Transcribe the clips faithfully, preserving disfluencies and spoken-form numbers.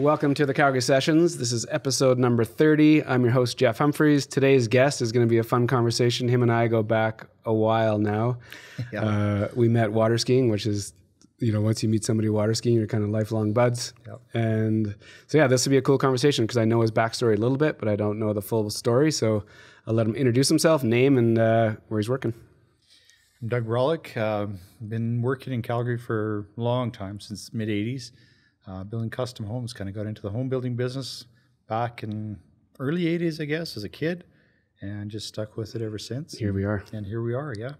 Welcome to the Calgary Sessions. This is episode number thirty. I'm your host, Jeff Humphreys. Today's guest is going to be a fun conversation. Him and I go back a while now. Yeah. Uh, we met water skiing, which is, you know, once you meet somebody water skiing, you're kind of lifelong buds. Yep. And so, yeah, this will be a cool conversation because I know his backstory a little bit, but I don't know the full story. So I'll let him introduce himself, name, and uh, where he's working. I'm Doug Rawlyk. Uh, been working in Calgary for a long time, since mid eighties. Uh, building custom homes, kind of got into the home building business back in early eighties, I guess, as a kid, and just stuck with it ever since. Here we are. And here we are, yeah.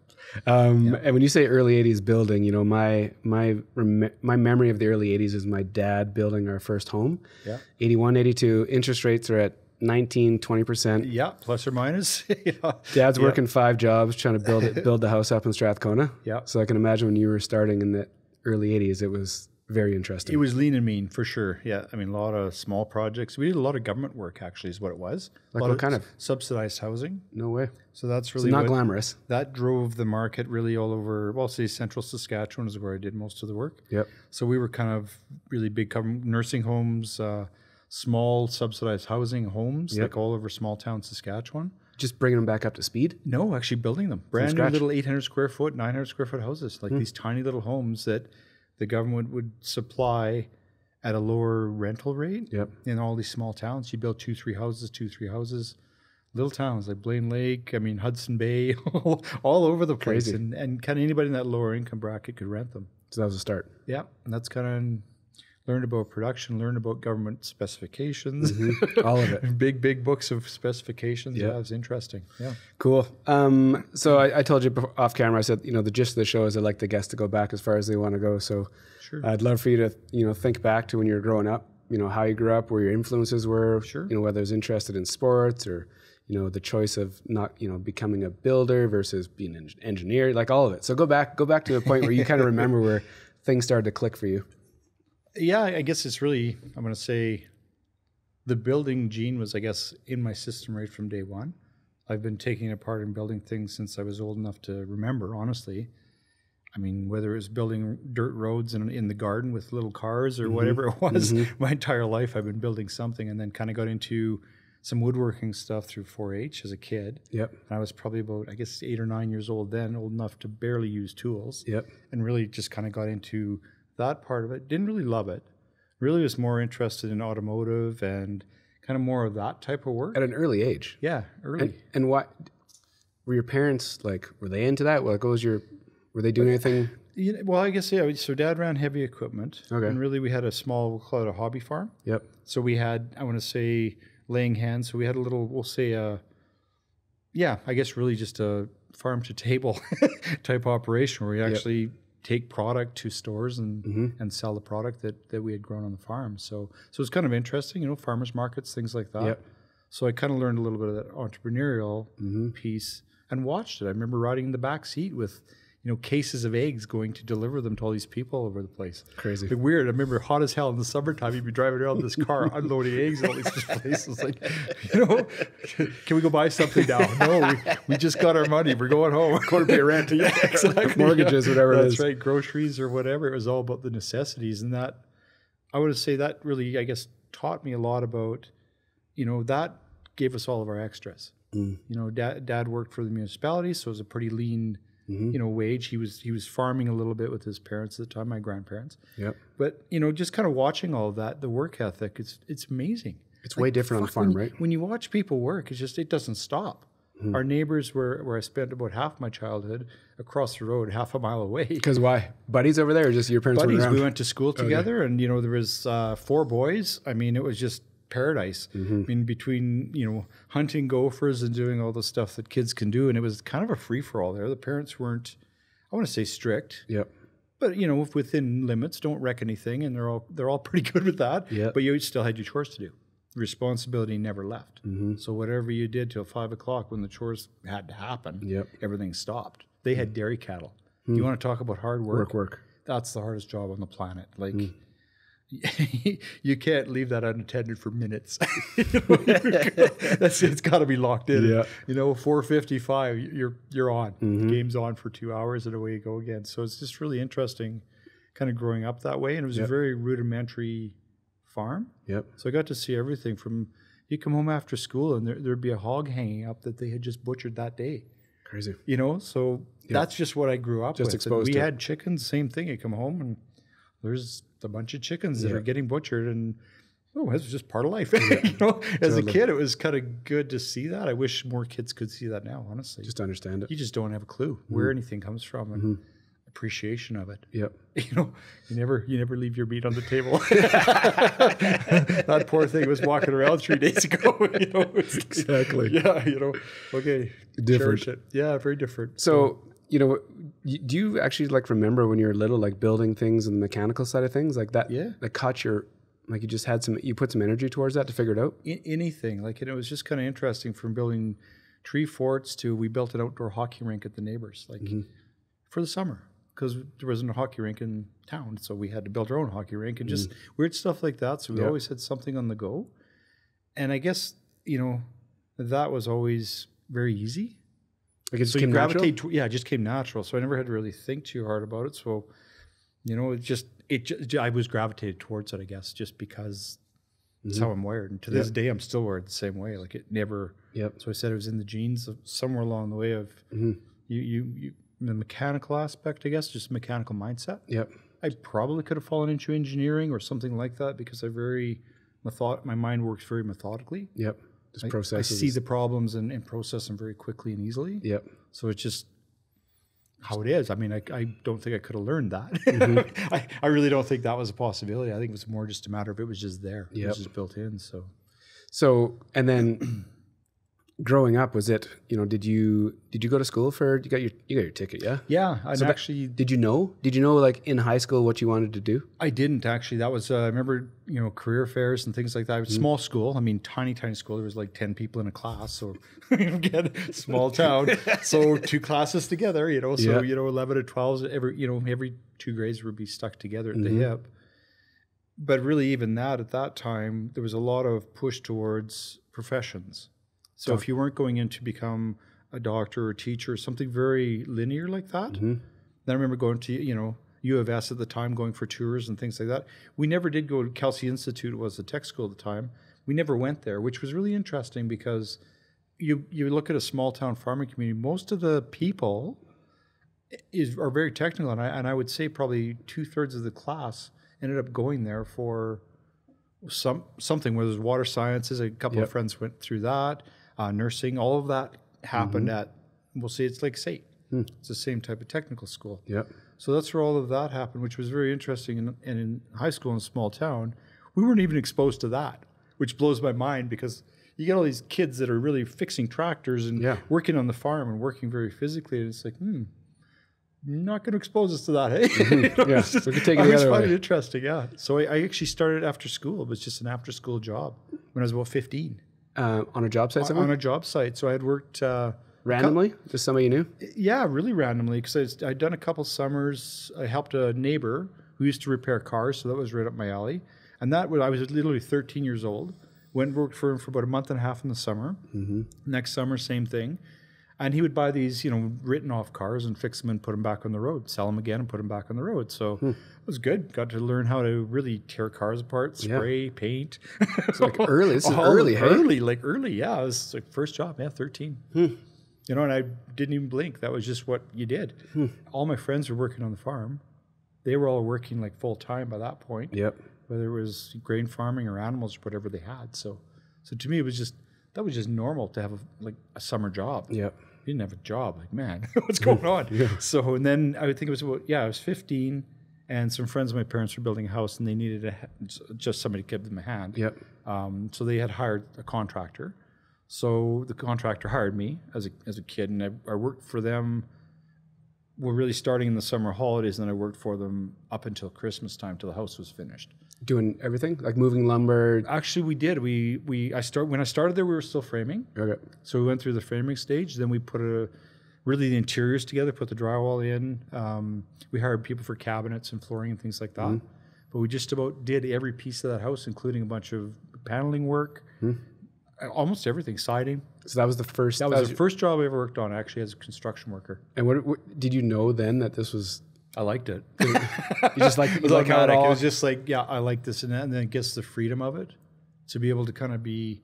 Um, yeah. And when you say early eighties building, you know, my my my memory of the early eighties is my dad building our first home. Yeah. eighty-one, eighty-two, interest rates are at nineteen, twenty percent. Yeah, plus or minus. You know. Dad's yeah. working five jobs trying to build it, build the house up in Strathcona. Yeah. So I can imagine when you were starting in the early eighties, it was... very interesting. It was lean and mean, for sure. Yeah, I mean, a lot of small projects. We did a lot of government work, actually, is what it was. Like what kind of? Subsidized housing. No way. So that's really... It's not glamorous. That drove the market really all over, well, say central Saskatchewan is where I did most of the work. Yep. So we were kind of really big nursing homes, uh, small subsidized housing homes, yep. like all over small town Saskatchewan. Just bringing them back up to speed? No, actually building them. Brand new little eight hundred square foot, nine hundred square foot houses, like mm. these tiny little homes that... the government would supply at a lower rental rate yep. in all these small towns. You build two, three houses, two, three houses, little towns like Blaine Lake, I mean, Hudson Bay, all over the place. Crazy. And, and kind of anybody in that lower income bracket could rent them. So that was a start. Yeah. And that's kind of learned about production, learned about government specifications. Mm-hmm. All of it. Big, big books of specifications. Yeah. yeah it was interesting. Yeah. Cool. Um, so I, I told you before, off camera, I said, you know, the gist of the show is I'd like the guests to go back as far as they want to go. So sure. I'd love for you to, you know, think back to when you were growing up, you know, how you grew up, where your influences were, sure. you know, whether it was interested in sports or, you know, the choice of not, you know, becoming a builder versus being an engineer, like all of it. So go back, go back to the point where you kind of remember where things started to click for you. Yeah, I guess it's really, I'm going to say the building gene was, I guess, in my system right from day one. I've been taking apart and building things since I was old enough to remember, honestly. I mean, whether it was building dirt roads in, in the garden with little cars or mm-hmm. whatever it was, mm-hmm. my entire life I've been building something, and then kind of got into some woodworking stuff through four H as a kid. Yep. And I was probably about, I guess, eight or nine years old then, old enough to barely use tools. Yep. And really just kind of got into... that part of it. Didn't really love it. Really was more interested in automotive and kind of more of that type of work. At an early age. Yeah, early. And, and what were your parents like? Were they into that? Like, what was your? Were they doing but, anything? You know, well, I guess yeah. So dad ran heavy equipment. Okay. And really, we had a small, we'll call it a hobby farm. Yep. So we had, I want to say, laying hands. So we had a little, we'll say, a yeah, I guess really just a farm to table type operation where we actually. Yep. take product to stores and mm-hmm. and sell the product that, that we had grown on the farm. So so it's kind of interesting, you know, farmers markets, things like that. Yep. So I kind of learned a little bit of that entrepreneurial mm-hmm. piece and watched it. I remember riding in the back seat with, you know, cases of eggs going to deliver them to all these people all over the place. Crazy. Like weird. I remember hot as hell in the summertime, you'd be driving around in this car unloading eggs in all these places. Like, you know, can we go buy something now? No, we, we just got our money. We're going home. Quarter pay rent. Yeah, exactly. Mortgages, yeah. whatever That's it is. That's right. Groceries or whatever. It was all about the necessities. And that, I would say that really, I guess, taught me a lot about, you know, that gave us all of our extras. Mm. You know, dad, dad worked for the municipality, so it was a pretty lean Mm-hmm. you know, wage. He was he was farming a little bit with his parents at the time, my grandparents. Yep. But, you know, just kind of watching all of that, the work ethic, it's it's amazing. It's like, way different on the farm, when, right? When you watch people work, it's just, it doesn't stop. Mm. Our neighbors were, where I spent about half my childhood, across the road, half a mile away. Because why? Buddies over there or just your parents Buddies, were around? We went to school together oh, yeah. and, you know, there was uh, four boys. I mean, it was just paradise. Mm-hmm. I mean, between, you know, hunting gophers and doing all the stuff that kids can do. And it was kind of a free-for-all there. The parents weren't, I want to say, strict. Yep. But, you know, if within limits, don't wreck anything. And they're all they're all pretty good with that. Yep. But you still had your chores to do. Responsibility never left. Mm-hmm. So whatever you did till five o'clock when the chores had to happen, yep. everything stopped. They had dairy cattle. Mm. You want to talk about hard work? Work, work. That's the hardest job on the planet. Like... Mm. You can't leave that unattended for minutes. That's, it's got to be locked in. Yeah. You know, four fifty-five, you're you're on. Mm-hmm. The game's on for two hours and away you go again. So it's just really interesting kind of growing up that way. And it was yep. a very rudimentary farm. Yep. So I got to see everything from, you come home after school and there, there'd be a hog hanging up that they had just butchered that day. Crazy. You know, so yep. that's just what I grew up just with. Exposed we to had it. Chickens, same thing. You come home and there's a bunch of chickens yep. that are getting butchered, and oh, that's just part of life. Yep. You know, as totally. a kid, it was kind of good to see that. I wish more kids could see that now, honestly. Just understand it. You just don't have a clue mm-hmm. where anything comes from. And mm-hmm. appreciation of it. Yep. You know, you never you never leave your meat on the table. That poor thing was walking around three days ago. You know, exactly. Yeah, you know. Okay. Different. Cherish it. Yeah, very different. So, you know, do you actually like remember when you were little, like building things and the mechanical side of things like that? Yeah. That caught your, like you just had some, you put some energy towards that to figure it out? In, anything. Like, and it was just kind of interesting, from building tree forts to, we built an outdoor hockey rink at the neighbors, like mm-hmm. for the summer, because there wasn't a hockey rink in town, so we had to build our own hockey rink, and mm. just weird stuff like that. So we yep. always had something on the go. And I guess, you know, that was always very easy. Like it just so came natural? To, yeah, it just came natural. So I never had to really think too hard about it. So, you know, it just, it. I was gravitated towards it, I guess, just because that's mm-hmm. how I'm wired. And to this yep. day, I'm still wired the same way. Like it never, yep. so I said it was in the genes of somewhere along the way of mm-hmm. you, you, you, the mechanical aspect, I guess, just mechanical mindset. Yep. I probably could have fallen into engineering or something like that, because I very method my mind works very methodically. Yep. Just I, processes. I see the problems and, and process them very quickly and easily. Yep. So it's just how it is. I mean, I, I don't think I could have learned that. Mm-hmm. I, I really don't think that was a possibility. I think it was more just a matter of it was just there. Yep. It was just built in. So So and then growing up, was it, you know, did you did you go to school for, you got your you got your ticket, yeah? Yeah, I so actually... That, did you know? Did you know, like, in high school what you wanted to do? I didn't, actually. That was, uh, I remember, you know, career fairs and things like that. It was mm. small school. I mean, tiny, tiny school. There was, like, ten people in a class, so, again, small town. So, two classes together, you know, so, yeah. you know, eleven to twelve, every, you know, every two grades would be stuck together at mm-hmm. the hip. But really, even that, at that time, there was a lot of push towards professions. So if you weren't going in to become a doctor or a teacher, something very linear like that, mm-hmm. then I remember going to, you know, U of S at the time, going for tours and things like that. We never did go to Kelsey Institute, was the tech school at the time. We never went there, which was really interesting, because you you look at a small town farming community, most of the people is are very technical, and I, and I would say probably two-thirds of the class ended up going there for some something, whether it was water sciences, a couple yep. of friends went through that. Uh, nursing, all of that happened mm-hmm. at, we'll say it's like SAIT. Mm. It's the same type of technical school. Yep. So that's where all of that happened, which was very interesting. And, and in high school in a small town, we weren't even exposed to that, which blows my mind, because you get all these kids that are really fixing tractors and yeah. working on the farm and working very physically. And it's like, hmm, you're not going to expose us to that, hey? Mm-hmm. You know, yeah, it's just, we could take it the other way. I find it interesting, yeah. So I, I actually started after school. It was just an after-school job when I was about fifteen. Uh, on a job site somewhere? On a job site. So I had worked... Uh, randomly? Just somebody you knew? Yeah, really randomly, because I'd done a couple summers. I helped a neighbor who used to repair cars, so that was right up my alley. And that was, I was literally thirteen years old. Went and worked for him for about a month and a half in the summer. Mm-hmm. Next summer, same thing. And he would buy these, you know, written off cars and fix them and put them back on the road, sell them again and put them back on the road. So hmm. it was good. Got to learn how to really tear cars apart, spray, yeah. paint. It's like early. This is oh, early, hey? Early, like early, yeah. It was like first job, yeah, thirteen. Hmm. You know, and I didn't even blink. That was just what you did. Hmm. All my friends were working on the farm. They were all working like full time by that point. Yep. Whether it was grain farming or animals or whatever they had. So, so to me, it was just, that was just normal to have a, like a summer job. Yep. You didn't have a job, like, man, what's going on? Yeah. So, and then I would think it was about, yeah, I was fifteen, and some friends of my parents were building a house, and they needed a, just somebody to give them a hand. Yep. Um, so they had hired a contractor. So the contractor hired me as a, as a kid, and I, I worked for them. We're really starting in the summer holidays, and then I worked for them up until Christmas time, till the house was finished. Doing everything, like moving lumber? Actually, we did. We we I start when I started there, we were still framing. Okay. So we went through the framing stage. Then we put a, really the interiors together, put the drywall in. Um, we hired people for cabinets and flooring and things like that. Mm-hmm. But we just about did every piece of that house, including a bunch of paneling work, mm-hmm. almost everything, siding. So that was the first. That was, that was the first job I ever worked on, actually, as a construction worker. And what, what did you know then that this was I liked it. You just like it was like how it all. It was just like, yeah, I like this and that, and then it gets the freedom of it to be able to kind of be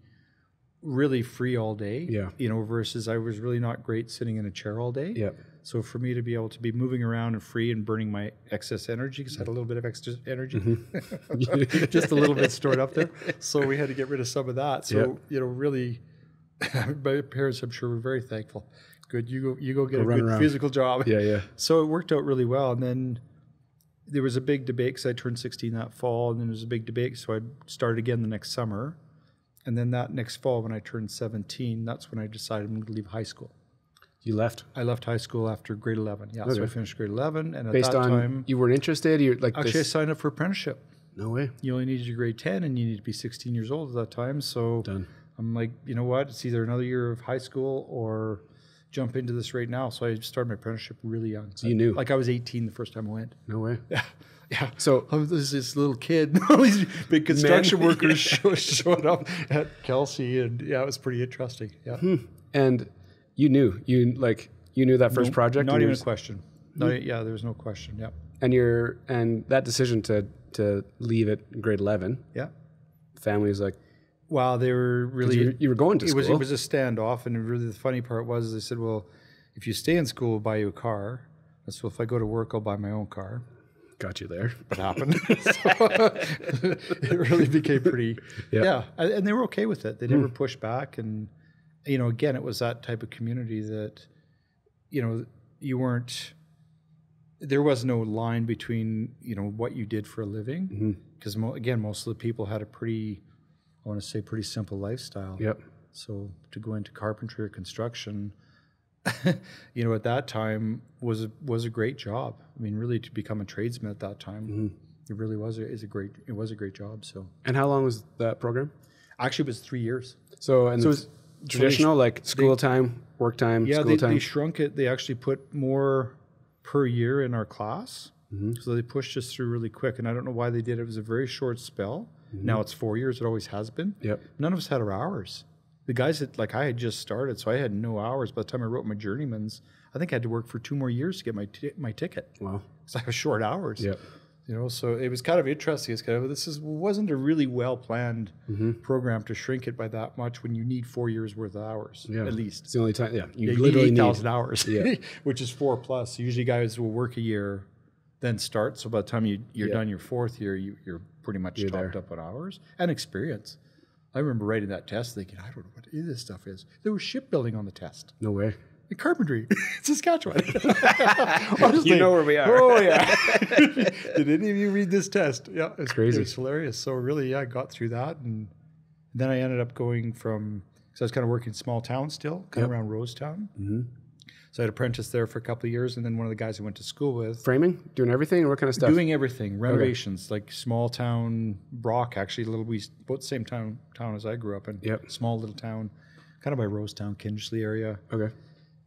really free all day. Yeah, you know, versus I was really not great sitting in a chair all day. Yeah. So for me to be able to be moving around and free and burning my excess energy, because I had a little bit of extra energy, mm-hmm. just a little bit stored up there. So we had to get rid of some of that. So, yep. you know, really, my parents, I'm sure, were very thankful. Good, you go, you go get we'll a good around. physical job. Yeah, yeah. So it worked out really well. And then there was a big debate, because I turned sixteen that fall, and then there was a big debate. So I started again the next summer. And then that next fall, when I turned seventeen, that's when I decided I'm going to leave high school. You left? I left high school after grade eleven. Yeah, okay. So I finished grade eleven, and at Based that on time, you weren't interested. You like actually, this? I signed up for apprenticeship. No way. You only needed your grade ten, and you need to be sixteen years old at that time. So Done. I'm like, you know what? It's either another year of high school or jump into this right now. So I started my apprenticeship really young. So you I, knew? Like I was eighteen the first time I went. No way. Yeah. Yeah, so I was this little kid, all these big construction men, workers yeah. showed up at Kelsey, and yeah, it was pretty interesting. Yeah, hmm. and you knew you like you knew that first no, project. Not even was, a question. Not, hmm. Yeah, there was no question. Yeah, and your and that decision to to leave at grade eleven. Yeah, family's like, wow, they were really you, you were going to it school. Was, it was a standoff, and really the funny part was they said, well, if you stay in school, we'll buy you a car. And so if I go to work, I'll buy my own car. Got you there. It happened. So, it really became pretty, yep. yeah. And they were okay with it. They never mm. pushed back. And, you know, again, it was that type of community that, you know, you weren't, there was no line between, you know, what you did for a living. Because, mm-hmm. mo- again, most of the people had a pretty, I want to say, pretty simple lifestyle. Yep. So to go into carpentry or construction, you know, at that time was a, was a great job. I mean, really, to become a tradesman at that time, mm-hmm. it really was a, is a great it was a great job. So, and how long was that program? Actually, it was three years. So, and so it was traditional, so they, like school they, time, work time, yeah, school they, time. Yeah, they shrunk it. They actually put more per year in our class, mm-hmm. so they pushed us through really quick. And I don't know why they did it. It was a very short spell. Mm-hmm. Now it's four years. It always has been. Yep. None of us had our hours. The guys that, like, I had just started, so I had no hours. By the time I wrote my journeyman's, I think I had to work for two more years to get my t- my ticket. Wow. So I was short hours. Yeah. You know, so it was kind of interesting. It's kind of, this is, wasn't a really well-planned mm-hmm. program to shrink it by that much when you need four years worth of hours, yeah. at least. It's the only time, yeah. You yeah, literally need eight thousand hours, yeah. which is four plus. So usually guys will work a year, then start. So by the time you, you're yeah. done your fourth year, you, you're pretty much you're topped there. up on hours and experience. I remember writing that test thinking, I don't know what any of this stuff is. There was shipbuilding on the test. No way. And carpentry. It's Saskatchewan. Honestly, you know where we are. Oh, yeah. Did any of you read this test? Yeah. It's crazy. It was hilarious. So really, yeah, I got through that. And then I ended up going from, because I was kind of working in small town still, kind yep. of around Rosetown. Mm-hmm. So I had apprenticed there for a couple of years, and then one of the guys I went to school with. Framing? Doing everything? Or what kind of stuff? Doing everything. Renovations, okay. like small town, Brock, actually, a little we both the same town town as I grew up in. Yep. Small little town, kind of by Rosetown, Kinsley area. Okay.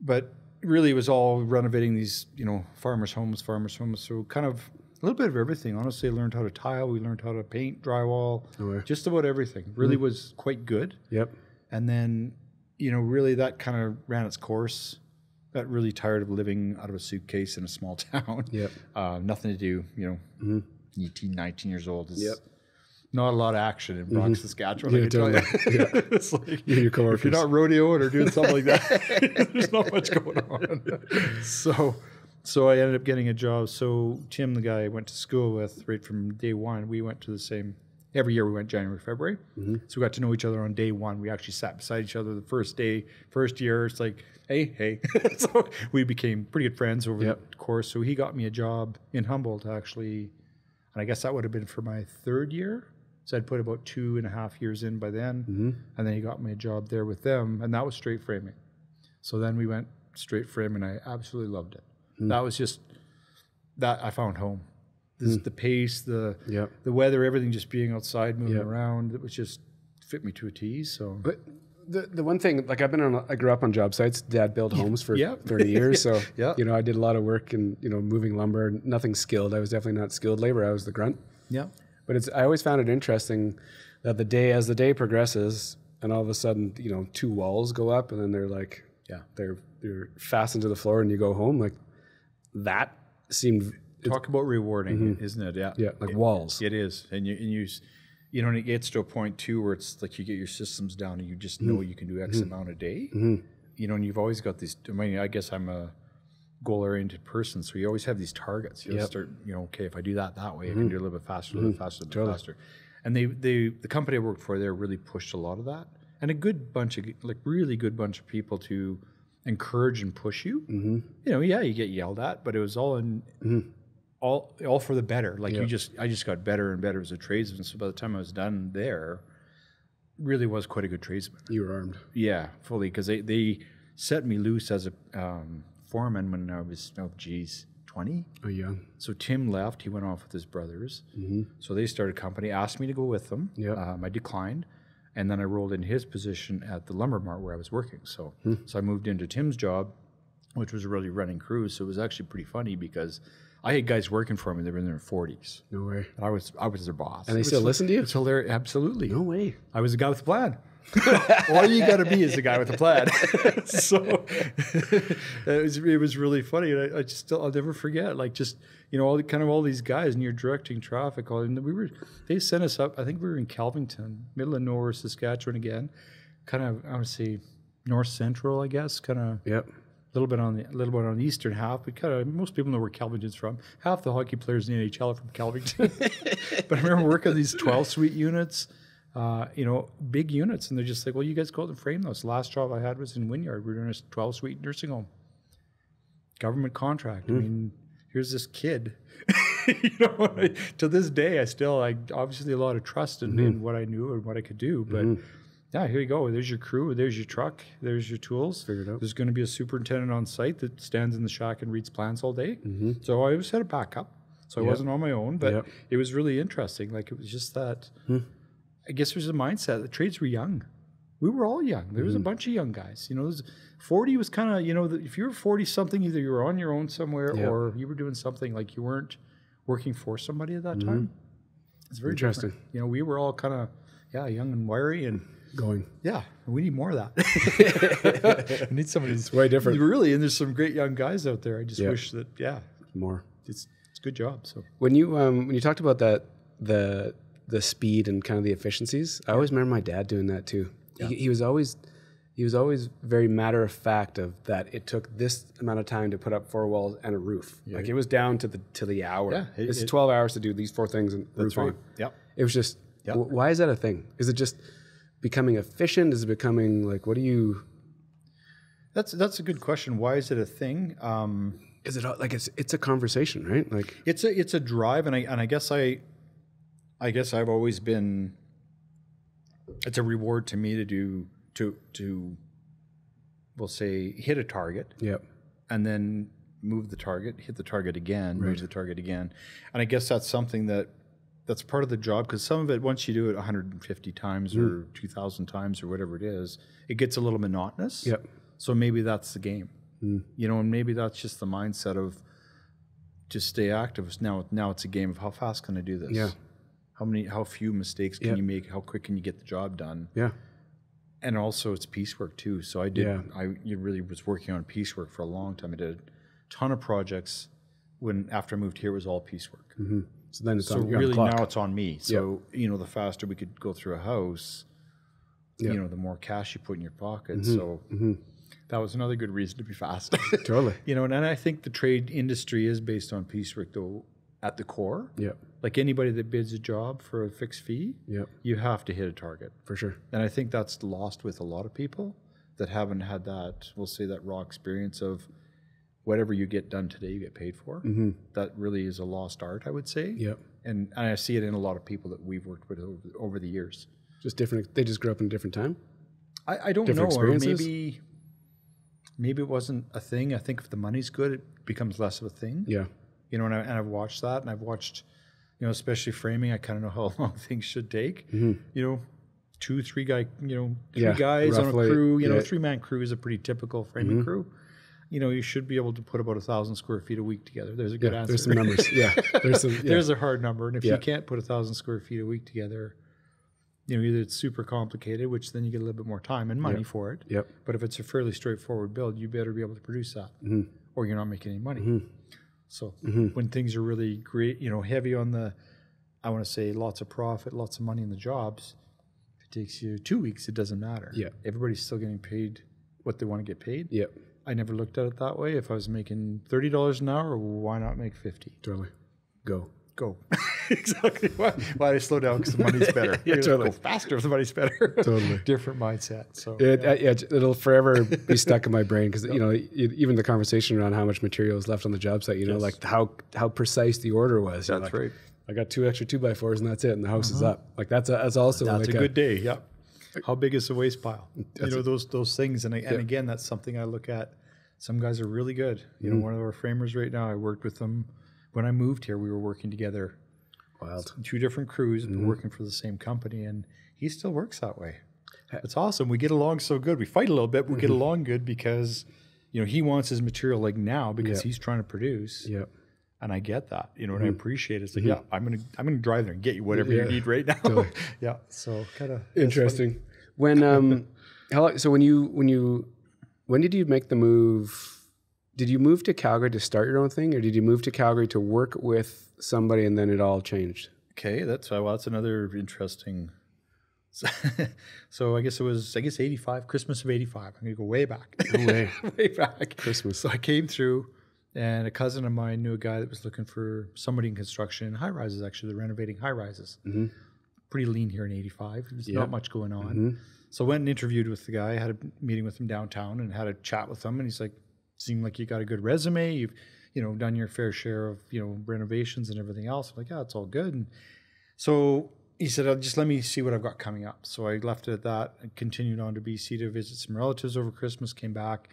But really it was all renovating these, you know, farmers' homes, farmers' homes. So kind of a little bit of everything. Honestly, I learned how to tile. We learned how to paint, drywall, okay. just about everything. Really mm-hmm. was quite good. Yep. And then, you know, really that kind of ran its course. Got really tired of living out of a suitcase in a small town. Yep. Uh, nothing to do, you know, mm-hmm. eighteen, nineteen years old is yep. not a lot of action in Brock, mm-hmm. Saskatchewan. Yeah, I can tell you. Yeah. It's like, yeah, your coworkers. If you're not rodeoing or doing something like that, there's not much going on. So so I ended up getting a job. So Tim, the guy I went to school with right from day one, we went to the same, every year we went January, February. Mm-hmm. So we got to know each other on day one. We actually sat beside each other the first day, first year. It's like, hey, hey. So we became pretty good friends over yep. the course. So he got me a job in Humboldt, actually. And I guess that would have been for my third year. So I'd put about two and a half years in by then. Mm-hmm. And then he got me a job there with them. And that was straight framing. So then we went straight framing. I absolutely loved it. Mm. That was just, that I found home. This, mm. The pace, the yep. the weather, everything, just being outside, moving yep. around, it was just fit me to a tee. So, but the the one thing, like I've been on, I grew up on job sites. Dad built homes for yep. thirty years, so yep. you know I did a lot of work and you know moving lumber, nothing skilled. I was definitely not skilled labor. I was the grunt. Yeah, but it's I always found it interesting that the day as the day progresses, and all of a sudden you know two walls go up, and then they're like yeah they're they're fastened to the floor, and you go home like that seemed. talk about rewarding, mm-hmm. isn't it? Yeah, yeah, like it, walls. It is, and you and you, you know, and it gets to a point too where it's like you get your systems down, and you just know mm-hmm. you can do X mm-hmm. amount a day. Mm-hmm. You know, and you've always got these. I mean, I guess I'm a goal-oriented person, so you always have these targets. You yep. start, you know, okay, if I do that that way, mm-hmm. I can do a little bit faster, mm-hmm. a little faster, a little totally. faster. And they, they, the company I worked for, they really pushed a lot of that, and a good bunch of, like, really good bunch of people to encourage and push you. Mm-hmm. You know, yeah, you get yelled at, but it was all in, mm-hmm. all, all for the better. Like yep. you just, I just got better and better as a tradesman. So by the time I was done there, really was quite a good tradesman. You were armed. Yeah, fully, because they, they set me loose as a um, foreman when I was, oh geez, twenty. Oh yeah. So Tim left. He went off with his brothers. Mm-hmm. So they started a company. Asked me to go with them. Yep. Um, I declined, and then I rolled in his position at the lumber mart where I was working. So hmm. so I moved into Tim's job, which was really running crews. So it was actually pretty funny because I had guys working for me. They were in their forties. No way. And I was I was their boss. And they still listen to you? It's hilarious. Absolutely. No way. I was the guy with the plan. All you got to be is the guy with the plan. So it was it was really funny. And I, I just still I'll never forget. Like just you know all the, kind of all these guys, and you're directing traffic. All and we were they sent us up. I think we were in Calvington, middle of nowhere, Saskatchewan again. Kind of I want to say north central, I guess. Kind of yep. A little bit on the, a little bit on the eastern half, but kind of most people know where Calvington's from. Half the hockey players in the N H L are from Calvington. But I remember working on these twelve-suite units, uh, you know, big units, and they're just like, "Well, you guys go out and frame those." Last job I had was in Wynyard. We were doing a twelve-suite nursing home, government contract. Mm. I mean, here's this kid. You know, I, to this day, I still, I obviously a lot of trust in, mm. in what I knew and what I could do, but. Mm. Yeah, here you go. There's your crew. There's your truck. There's your tools. Figured out. There's going to be a superintendent on site that stands in the shack and reads plans all day. Mm-hmm. So I always had a backup. So yep. I wasn't on my own, but yep. it was really interesting. Like, it was just that, hmm. I guess there's a mindset. The trades were young. We were all young. There was mm-hmm. a bunch of young guys. You know, was, forty was kind of, you know, the, if you were forty-something, either you were on your own somewhere yep. or you were doing something like you weren't working for somebody at that mm-hmm. time. It's very interesting. Different. You know, we were all kind of, yeah, young and wiry and going. Yeah, we need more of that. We need somebody that's way different. Really, and there's some great young guys out there. I just yeah. wish that, yeah, more. It's it's a good job. So when you um when you talked about that the the speed and kind of the efficiencies, I yeah. always remember my dad doing that too. Yeah. He, he was always he was always very matter of fact of that. It took this amount of time to put up four walls and a roof. Yeah. Like it was down to the to the hour. Yeah, it, it's it, twelve hours to do these four things and that's roof right. on. Yep. It was just. Yep. W- why is that a thing? Is it just becoming efficient? Is it becoming like, what do you? That's that's a good question. Why is it a thing? Um, is it like it's it's a conversation, right? Like it's a it's a drive, and I and I guess I, I guess I've always been. It's a reward to me to do to to, we'll say hit a target. Yep. And then move the target, hit the target again, right. move the target again, and I guess that's something that. That's part of the job, because some of it, once you do it one hundred fifty times mm. or two thousand times or whatever it is, it gets a little monotonous. Yep. So maybe that's the game, mm. you know, and maybe that's just the mindset of just stay active. Now, now it's a game of how fast can I do this? Yeah. How many, how few mistakes can yep. you make? How quick can you get the job done? Yeah. And also it's piecework too. So I did, yeah. I you really was working on piecework for a long time. I did a ton of projects when, after I moved here, it was all piecework. Mm-hmm. So then it's so on, really on clock. Now it's on me. So, yep. you know, the faster we could go through a house, yep. you know, the more cash you put in your pocket. Mm-hmm. So mm-hmm. that was another good reason to be fast. Totally. You know, and, and I think the trade industry is based on piecework, though, at the core. Yeah. Like anybody that bids a job for a fixed fee, yep. you have to hit a target. For sure. And I think that's lost with a lot of people that haven't had that, we'll say that raw experience of, whatever you get done today, you get paid for. Mm-hmm. That really is a lost art, I would say. Yep. And, and I see it in a lot of people that we've worked with over, over the years. Just different. They just grew up in a different time? I, I don't different know. Or maybe, maybe it wasn't a thing. I think if the money's good, it becomes less of a thing. Yeah. You know, and, I, and I've watched that, and I've watched, you know, especially framing, I kind of know how long things should take. Mm-hmm. You know, two, three guy, you know, three yeah, guys roughly, on a crew. You yeah. know, a three-man crew is a pretty typical framing mm-hmm. crew. You know, you should be able to put about a thousand square feet a week together. There's a good yeah, answer. There's some numbers. Yeah, there's some. Yeah. There's a hard number, and if yeah. you can't put a thousand square feet a week together, you know, either it's super complicated, which then you get a little bit more time and money yep. for it. Yep. But if it's a fairly straightforward build, you better be able to produce that, mm-hmm. or you're not making any money. Mm-hmm. So mm-hmm. when things are really great, you know, heavy on the, I want to say lots of profit, lots of money in the jobs, if it takes you two weeks, it doesn't matter. Yeah. Everybody's still getting paid what they want to get paid. Yeah. I never looked at it that way. If I was making thirty dollars an hour, why not make fifty? Totally. Go. Go. Exactly. Why, why they slow down? Because the money's better. Yeah, totally. Go faster if the money's better. Totally. Different mindset. So it, yeah. I, yeah, it'll forever be stuck in my brain because yep. you know, even the conversation around how much material is left on the job site. You know, yes. like how how precise the order was. That's like, right. I got two extra two by fours and that's it, and the house uh-huh. is up. Like that's a, that's also that's like a good a, day. Yeah. How big is the waste pile? You know, those those things, and I, yeah. and again, that's something I look at. Some guys are really good. You mm-hmm. know, one of our framers right now, I worked with them. When I moved here, we were working together. Wild. Two different crews, mm-hmm. working for the same company, and he still works that way. It's awesome. We get along so good. We fight a little bit, but we mm-hmm. get along good because, you know, he wants his material like now because yep. he's trying to produce. Yep. And I get that, you know, mm-hmm. and I appreciate it. It's like, mm-hmm. yeah, I'm gonna, I'm gonna drive there and get you whatever yeah. you need right now. Totally. Yeah. So kind of interesting. When um, how so when you when you when did you make the move? Did you move to Calgary to start your own thing, or did you move to Calgary to work with somebody and then it all changed? Okay, that's well, that's another interesting. So I guess it was, I guess eighty-five, Christmas of eighty-five. I'm gonna go way back, no way. way back. Christmas. So I came through, and a cousin of mine knew a guy that was looking for somebody in construction, high rises actually. They're renovating high rises. Mm-hmm. Pretty lean here in eighty-five. There's yep. not much going on. Mm-hmm. So I went and interviewed with the guy. I had a meeting with him downtown and had a chat with him, and he's like, seemed like you got a good resume. You've, you know, done your fair share of, you know, renovations and everything else. I'm like, yeah, it's all good. And so he said, oh, just let me see what I've got coming up. So I left it at that and continued on to B C to visit some relatives over Christmas, came back.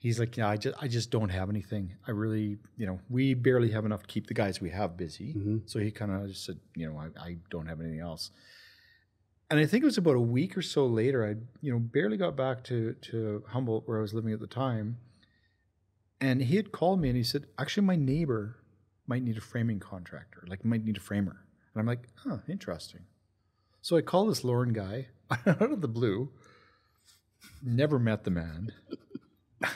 He's like, yeah, I just, I just don't have anything. I really, you know, we barely have enough to keep the guys we have busy. Mm-hmm. So he kind of just said, you know, I, I don't have anything else. And I think it was about a week or so later, I, you know, barely got back to, to Humboldt where I was living at the time. And he had called me and he said, actually, my neighbor might need a framing contractor, like might need a framer. And I'm like, huh, interesting. So I call this Lauren guy out of the blue, never met the man.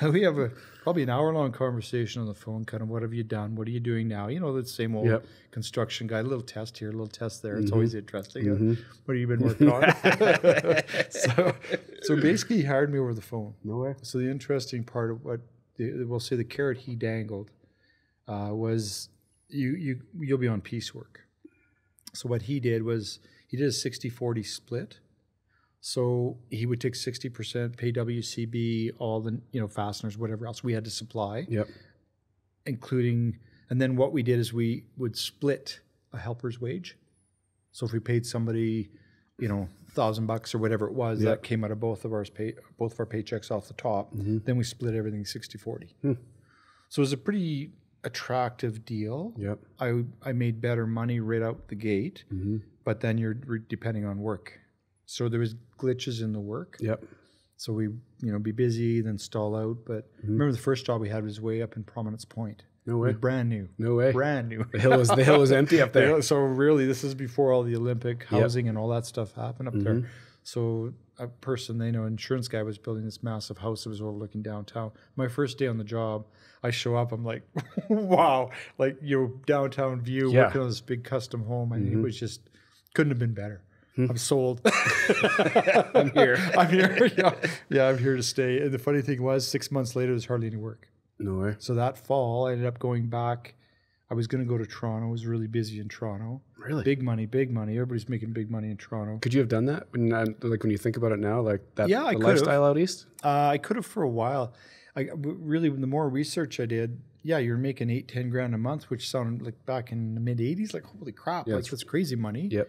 We have a probably an hour-long conversation on the phone, kind of what have you done? What are you doing now? You know, the same old yep. construction guy, a little test here, a little test there. It's mm-hmm. always interesting. Mm-hmm. What have you been working on? so, so basically he hired me over the phone. No way. So the interesting part of what, The, we'll say the carrot he dangled uh, was you you you'll be on piecework. So what he did was he did a sixty forty split. So he would take sixty percent, pay W C B, all the, you know, fasteners, whatever else we had to supply, yep, including. And then what we did is we would split a helper's wage. So if we paid somebody, you know, thousand bucks or whatever it was, yep, that came out of both of ours pay, both of our paychecks off the top. Mm-hmm. Then we split everything sixty forty. Hmm. So it was a pretty attractive deal. Yep. I I made better money right out the gate, mm-hmm, but then you're re- depending on work. So there was glitches in the work. Yep. So we, you know, be busy, then stall out. But mm-hmm, remember the first job we had was way up in Prominence Point. No way. Brand new. No way. Brand new. The hill was the hill was empty up there. So really, this is before all the Olympic housing, yep, and all that stuff happened up mm-hmm there. So a person they know, an insurance guy, was building this massive house that was overlooking downtown. My first day on the job, I show up, I'm like, wow, like, you know, downtown view, yeah, working on this big custom home, and mm-hmm it was just, couldn't have been better. I'm sold. I'm here. I'm here. Yeah. yeah, I'm here to stay. And the funny thing was, six months later, there's hardly any work. No way. So that fall, I ended up going back. I was going to go to Toronto. I was really busy in Toronto. Really? Big money, big money. Everybody's making big money in Toronto. Could you have done that? When I, like when you think about it now, like that yeah, the I lifestyle out east? Uh, I could have for a while. I really, the more research I did, yeah, you're making eight, ten grand a month, which sounded like back in the mid eighties, like holy crap, yeah, like that's crazy money. Yep.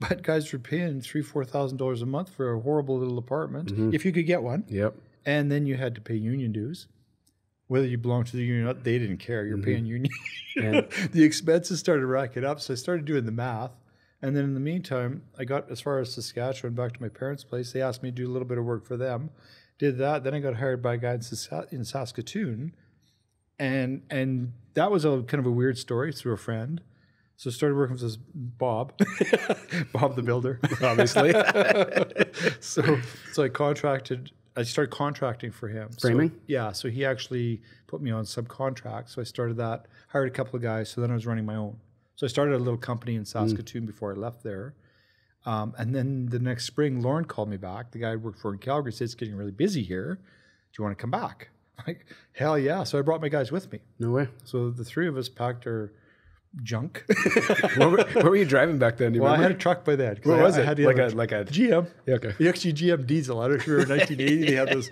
But guys were paying three, four thousand dollars a month for a horrible little apartment, mm-hmm, if you could get one. Yep. And then you had to pay union dues. Whether you belong to the union or not, they didn't care. You're mm-hmm paying union. And the expenses started racking up, so I started doing the math. And then in the meantime, I got as far as Saskatchewan, back to my parents' place. They asked me to do a little bit of work for them. Did that. Then I got hired by a guy in, Sask- in Saskatoon, and and that was a kind of a weird story through a friend. So I started working with this Bob, Bob the builder, obviously. so so I contracted I started contracting for him. Framing? So, yeah. So he actually put me on subcontract. So I started that, hired a couple of guys. So then I was running my own. So I started a little company in Saskatoon mm. before I left there. Um, and then the next spring, Lauren called me back. The guy I worked for in Calgary said, it's getting really busy here. Do you want to come back? I'm like, hell yeah. So I brought my guys with me. No way. So the three of us packed our junk. what, were, what were you driving back then? Do you well, remember? I had a truck by then. What I, was I, it? I had like, a, like a G M. Yeah, okay. The actually G M diesel. I don't know if you remember nineteen eighty. They had those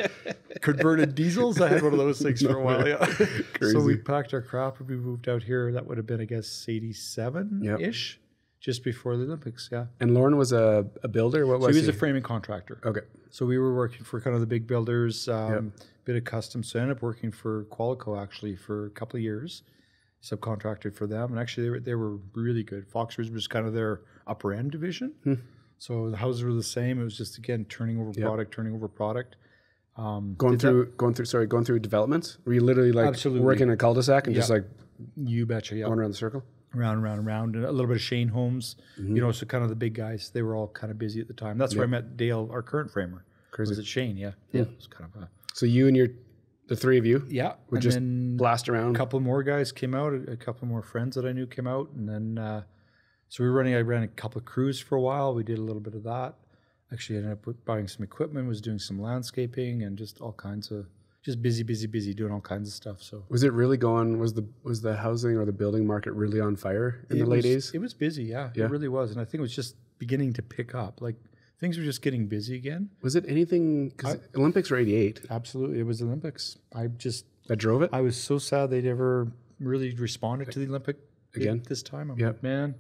converted diesels. I had one of those things for a while. Yeah. Crazy. So we packed our crap and we moved out here. That would have been, I guess, eighty-seven-ish. Yep. Just before the Olympics, yeah. And Lauren was a, a builder? What was so he? was he? a framing contractor. Okay. So we were working for kind of the big builders, um, yep. bit of custom. So I ended up working for Qualico, actually, for a couple of years. Subcontracted for them. And actually, they were, they were really good. Fox Ridge was kind of their upper end division. Hmm. So the houses were the same. It was just, again, turning over yep. product, turning over product. Um, going through, that, going through, sorry, going through developments? Were you literally like absolutely. working a cul-de-sac and yep. just like you betcha, yep. going around the circle? Round, round, round, and a little bit of Shane Homes, mm-hmm. you know, so kind of the big guys, they were all kind of busy at the time. That's yeah. where I met Dale, our current framer. Crazy. Was it Shane? Yeah. Yeah. It was kind of a, so you and your, the three of you yeah, would and just blast around. A couple more guys came out, a couple more friends that I knew came out. And then, uh, so we were running, I ran a couple of crews for a while. We did a little bit of that. Actually ended up buying some equipment, was doing some landscaping and just all kinds of. Just busy, busy, busy, doing all kinds of stuff. So was it really going? Was the was the housing or the building market really on fire in it the late eighties? It was busy, yeah, yeah, it really was, and I think it was just beginning to pick up. Like things were just getting busy again. Was it anything? Because Olympics were eighty-eight. Absolutely, it was Olympics. I just that drove it. I was so sad they never really responded to the Olympic again this time. I'm yep. like, man,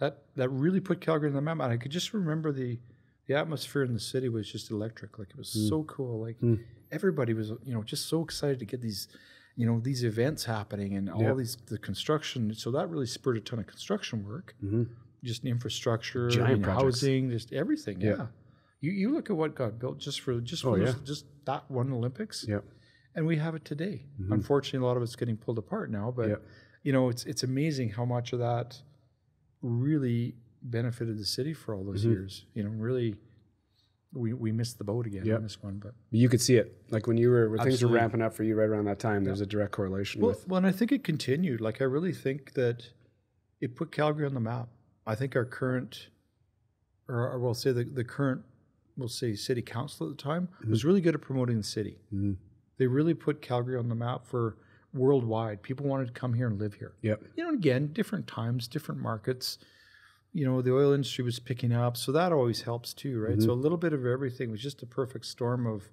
that that really put Calgary on the map. And I could just remember the the atmosphere in the city was just electric. Like it was mm. so cool. Like. Mm. Everybody was, you know, just so excited to get these, you know, these events happening and all yep. these, the construction. So that really spurred a ton of construction work, mm-hmm. just infrastructure, giant housing, just everything. Yeah. yeah. You you look at what got built just for, just, for oh, those, yeah. just that one Olympics. Yep. And we have it today. Mm-hmm. Unfortunately, a lot of it's getting pulled apart now, but yep. you know, it's, it's amazing how much of that really benefited the city for all those mm-hmm. years, you know, really. We we missed the boat again yep. on this one, but you could see it. Like when you were when things were ramping up for you right around that time, yep. there's a direct correlation. Well, with well, and I think it continued. Like I really think that it put Calgary on the map. I think our current, or, or we'll say the, the current, we'll say city council at the time mm-hmm. was really good at promoting the city. Mm-hmm. They really put Calgary on the map for worldwide. People wanted to come here and live here. Yep. You know, again, different times, different markets. You know, the oil industry was picking up, so that always helps too, right? Mm-hmm. So a little bit of everything was just a perfect storm of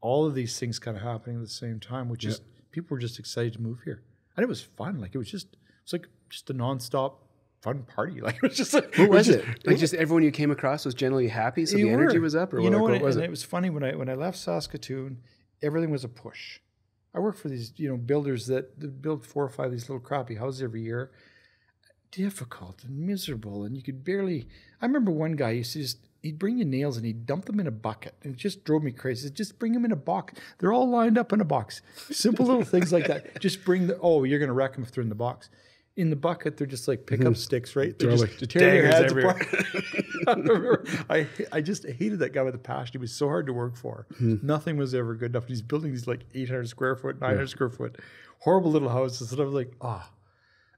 all of these things kind of happening at the same time, which yep. is people were just excited to move here. And it was fun. Like it was just, it's like just a nonstop fun party. Like it was just like. What was it? Like just everyone you came across was generally happy, so the energy was up? Or you know, what was it? It was funny, when I when I left Saskatoon, everything was a push. I worked for these, you know, builders that build four or five of these little crappy houses every year. Difficult and miserable, and you could barely. I remember one guy used to just he'd bring you nails and he'd dump them in a bucket, and it just drove me crazy. Said, just bring them in a box. They're all lined up in a box. Simple little things like that. Just bring the. Oh, you're gonna wreck them if they're in the box. In the bucket, they're just like pickup mm-hmm. sticks, right? They're just like tearing your heads apart. I remember, I I just hated that guy with a passion. He was so hard to work for. Mm-hmm. Nothing was ever good enough. He's building these like eight hundred square foot, nine hundred yeah. square foot, horrible little houses, and I was like, ah. Oh.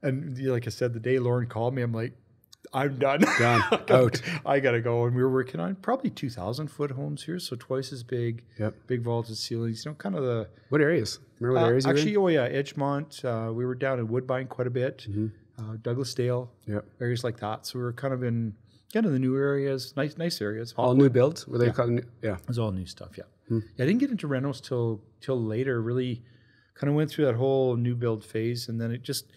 And like I said, the day Lauren called me, I'm like, I'm done. Done. Out. I got to go. And we were working on probably two thousand foot homes here. So twice as big, yep. big vaulted ceilings, you know, kind of the. What areas? Remember uh, what areas actually, you were in? Oh yeah, Edgemont. Uh, we were down in Woodbine quite a bit. Mm-hmm. Uh, Douglas Dale, yep. areas like that. So we were kind of in, kind of the new areas, nice nice areas. All new builds? Were they yeah. called new? Yeah. It was all new stuff, yeah. Hmm. yeah. I didn't get into rentals till till later, really kind of went through that whole new build phase. And then it just.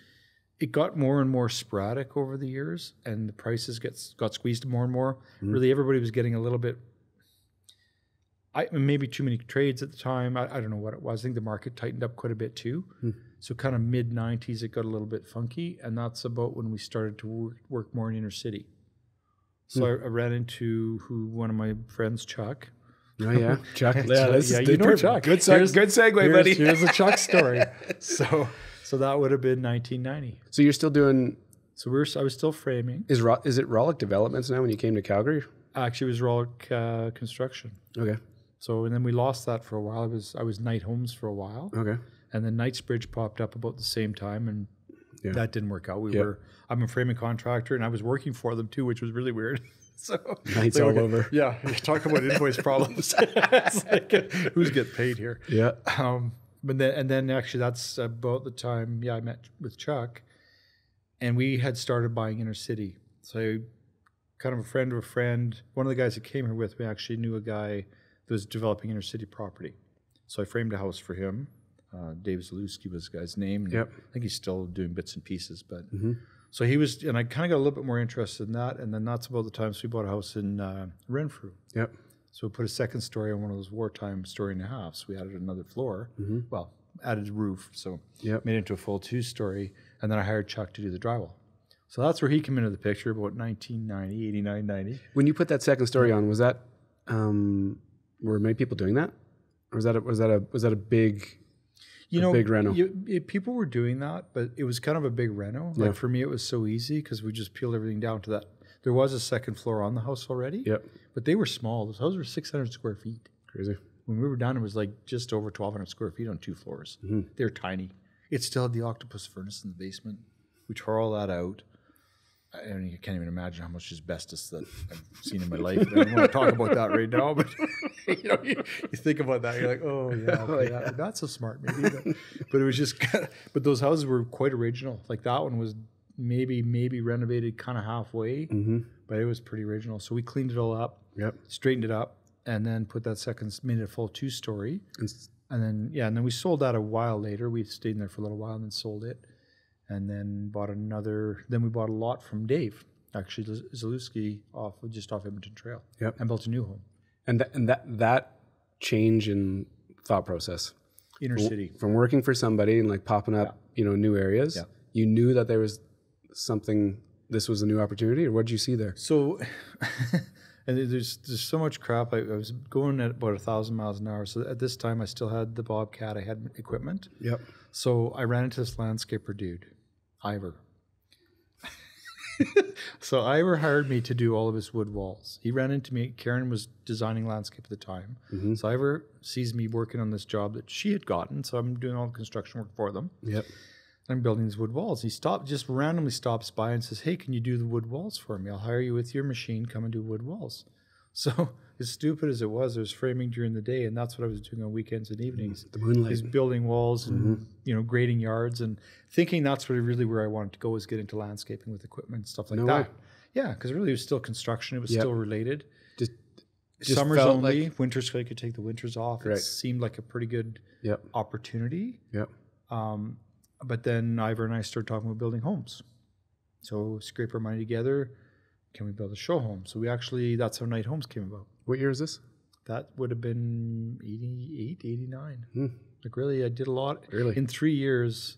It got more and more sporadic over the years, and the prices gets got squeezed more and more. Mm-hmm. Really, everybody was getting a little bit, I maybe too many trades at the time. I, I don't know what it was. I think the market tightened up quite a bit too. Mm-hmm. So kind of mid nineties, it got a little bit funky, and that's about when we started to work, work more in inner city. So mm-hmm. I, I ran into who one of my friends, Chuck. Oh yeah, Chuck. yeah, this yeah, is you know Chuck. Good, seg good segue, here's, buddy. Here's the Chuck story. So. So that would have been nineteen ninety. So you're still doing... So we're, I was still framing. Is is it Rawlyk Developments now when you came to Calgary? Actually, it was Rawlyk uh, Construction. Okay. So, and then we lost that for a while. I was I was Night Homes for a while. Okay. And then Knightsbridge popped up about the same time, and yeah. that didn't work out. We yep. were I'm a framing contractor, and I was working for them too, which was really weird. So nights all over. Yeah, talk about invoice problems. It's like, who's getting paid here? Yeah. Um. But then and then actually that's about the time. Yeah, I met with Chuck, and we had started buying inner city. So, kind of a friend of a friend. One of the guys that came here with me actually knew a guy that was developing inner city property. So I framed a house for him. Uh, Dave Zalewski was the guy's name. Yep. I think he's still doing bits and pieces, but mm-hmm. so he was, and I kind of got a little bit more interested in that. And then that's about the time, so we bought a house in uh, Renfrew. Yep. So we put a second story on one of those wartime story and a half. So we added another floor, mm-hmm. well, added a roof. So yep. made it into a full two story. And then I hired Chuck to do the drywall. So that's where he came into the picture about nineteen ninety, eighty-nine, ninety. When you put that second story on, was that, um, were many people doing that? Or was that a, was that a, was that a big... You know, big reno. You, it, people were doing that, but it was kind of a big reno. Yeah. Like for me, it was so easy because we just peeled everything down to that. There was a second floor on the house already, yep. but they were small. Those houses were six hundred square feet. Crazy. When we were done, it was like just over twelve hundred square feet on two floors. Mm-hmm. They're tiny. It still had the octopus furnace in the basement. We tore all that out. I mean, you can't even imagine how much asbestos that I've seen in my life. I don't want to talk about that right now, but you know, you, you think about that, you're like, oh yeah, okay, yeah. That, not so smart maybe. But, but it was just, kind of, but those houses were quite original. Like that one was maybe maybe renovated kind of halfway, mm-hmm. but it was pretty original. So we cleaned it all up, yep. straightened it up, and then put that second, made it a full two story, and, and then yeah, and then we sold that a while later. We stayed in there for a little while and then sold it. And then bought another, then we bought a lot from Dave, actually, Zalewski, off just off Edmonton Trail, yep. and built a new home. And, th and that that change in thought process. Inner from, city. From working for somebody and like popping up, yeah. you know, new areas, yeah. you knew that there was something, this was a new opportunity, or what did you see there? So, and there's, there's so much crap. I, I was going at about a thousand miles an hour. So at this time, I still had the Bobcat. I had equipment. Yep. So I ran into this landscaper dude. Ivor. So Ivor hired me to do all of his wood walls. He ran into me. Karen was designing landscape at the time. Mm-hmm. So Ivor sees me working on this job that she had gotten. So I'm doing all the construction work for them. Yep. I'm building these wood walls. He stopped, just randomly stops by and says, hey, can you do the wood walls for me? I'll hire you with your machine. Come and do wood walls. So as stupid as it was, I was framing during the day, and that's what I was doing on weekends and evenings. The moonlight. Is building walls and mm-hmm. you know, grading yards, and thinking that's what really where I wanted to go was get into landscaping with equipment and stuff like no that. Way. Yeah, because really it was still construction. It was yep. still related. Just, just summers only. Like winters, I could take the winters off. Right. It seemed like a pretty good yep. opportunity. Yep. Um, but then Ivor and I started talking about building homes. So scrape our money together. Can we build a show home? So we actually, that's how Night Homes came about. What year is this? That would have been eighty-eight, eighty-nine. Hmm. Like really, I did a lot. Really? In three years,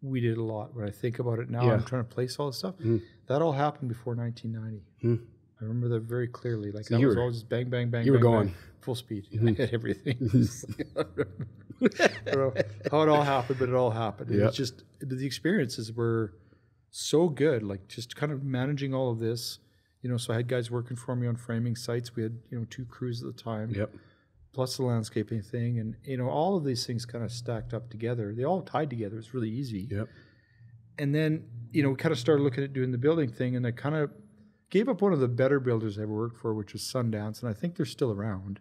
we did a lot. When I think about it now, yeah. I'm trying to place all this stuff. Hmm. That all happened before nineteen ninety. Hmm. I remember that very clearly. Like so that was were, always bang, bang, bang, You bang, were going. Bang, full speed. Mm-hmm. I hit everything. I don't know how it all happened, but it all happened. Yep. It's just, the experiences were... so good, like just kind of managing all of this, you know. So I had guys working for me on framing sites. We had, you know, two crews at the time, yep. plus the landscaping thing, and you know, all of these things kind of stacked up together. They all tied together. It's really easy. Yep. And then, you know, we kind of started looking at doing the building thing, and I kind of gave up one of the better builders I ever worked for, which was Sundance, and I think they're still around.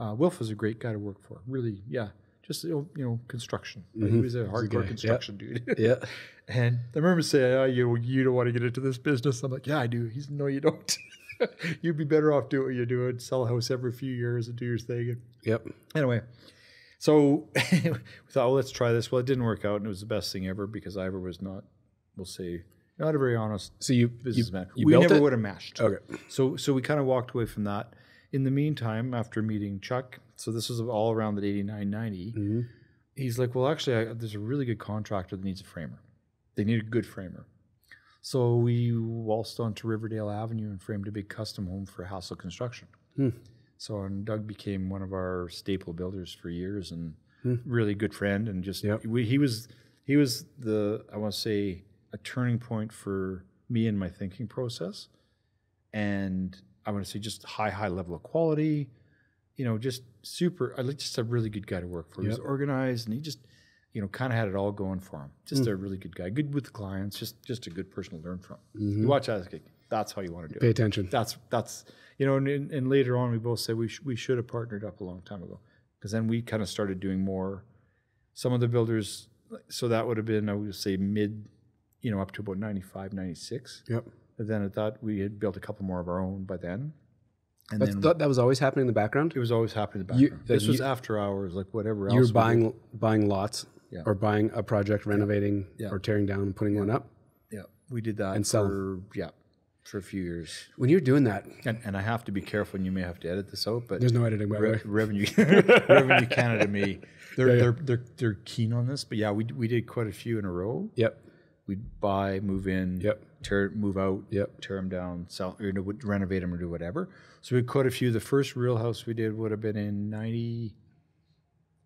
Uh, Wilf was a great guy to work for. Really, yeah. Just, you know, construction. Mm-hmm. Like he was a hardcore construction yeah. dude. Yeah. And I remember saying, oh, you, you don't want to get into this business. I'm like, yeah, I do. He's, no, you don't. You'd be better off doing what you're doing. Sell a house every few years and do your thing. Yep. Anyway, so we thought, well, let's try this. Well, it didn't work out, and it was the best thing ever because Ivor was not, we'll say, not a very honest so you, businessman. You, you we never it? would have matched. Okay. So, so we kind of walked away from that. In the meantime, after meeting Chuck, so this was all around that eighty-nine, ninety, mm-hmm. he's like, well, actually, I, there's a really good contractor that needs a framer. They need a good framer. So we waltzed onto Riverdale Avenue and framed a big custom home for Hassel Construction. Mm. So and Doug became one of our staple builders for years and mm. really good friend. And just yep. we, he was he was the, I want to say, a turning point for me in my thinking process. And I want to say just high, high level of quality. you know, just super, just a really good guy to work for. Yep. He was organized, and he just, you know, kind of had it all going for him. Just mm. a really good guy, good with the clients, just just a good person to learn from. Mm-hmm. You watch that, that's how you want to do Pay it. Pay attention. That's, that's you know, and, and later on we both said we, sh we should have partnered up a long time ago, because then we kind of started doing more, some of the builders, so that would have been, I would say, mid, you know, up to about ninety-five, ninety-six. Yep. And then I thought we had built a couple more of our own by then. And That's, then th that was always happening in the background? It was always happening in the background. You, this you, was after hours, like whatever else. You were buying, we buying lots? Yeah. Or buying a project, renovating, yeah. or tearing down and putting yeah. one up. Yeah, we did that and for, yeah, for a few years. When you're doing that. And, and I have to be careful, and you may have to edit this out. But there's no editing, by the way. Revenue, Revenue Canada, me, they're, yeah, yeah. they're, they're, they're keen on this. But yeah, we, we did quite a few in a row. Yep. We'd buy, move in, yep. tear, move out, yep. tear them down, sell, or renovate them or do whatever. So we quite a few. The first real house we did would have been in ninety,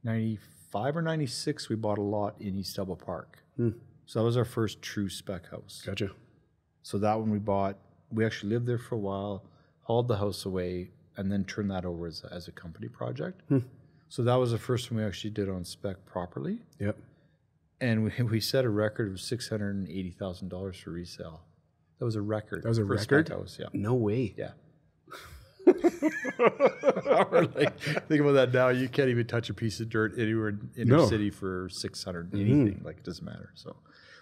ninety-four. Five or ninety-six, we bought a lot in East Double Park. Hmm. So that was our first true spec house. Gotcha. So that one we bought, we actually lived there for a while, hauled the house away, and then turned that over as a, as a company project. Hmm. So that was the first one we actually did on spec properly. Yep. And we, we set a record of six hundred eighty thousand dollars for resale. That was a record. That was a record? Spec house, yeah. No way. Yeah. Like, think about that now. You can't even touch a piece of dirt anywhere in the no. city for six hundred, anything. Mm. Like, it doesn't matter. So,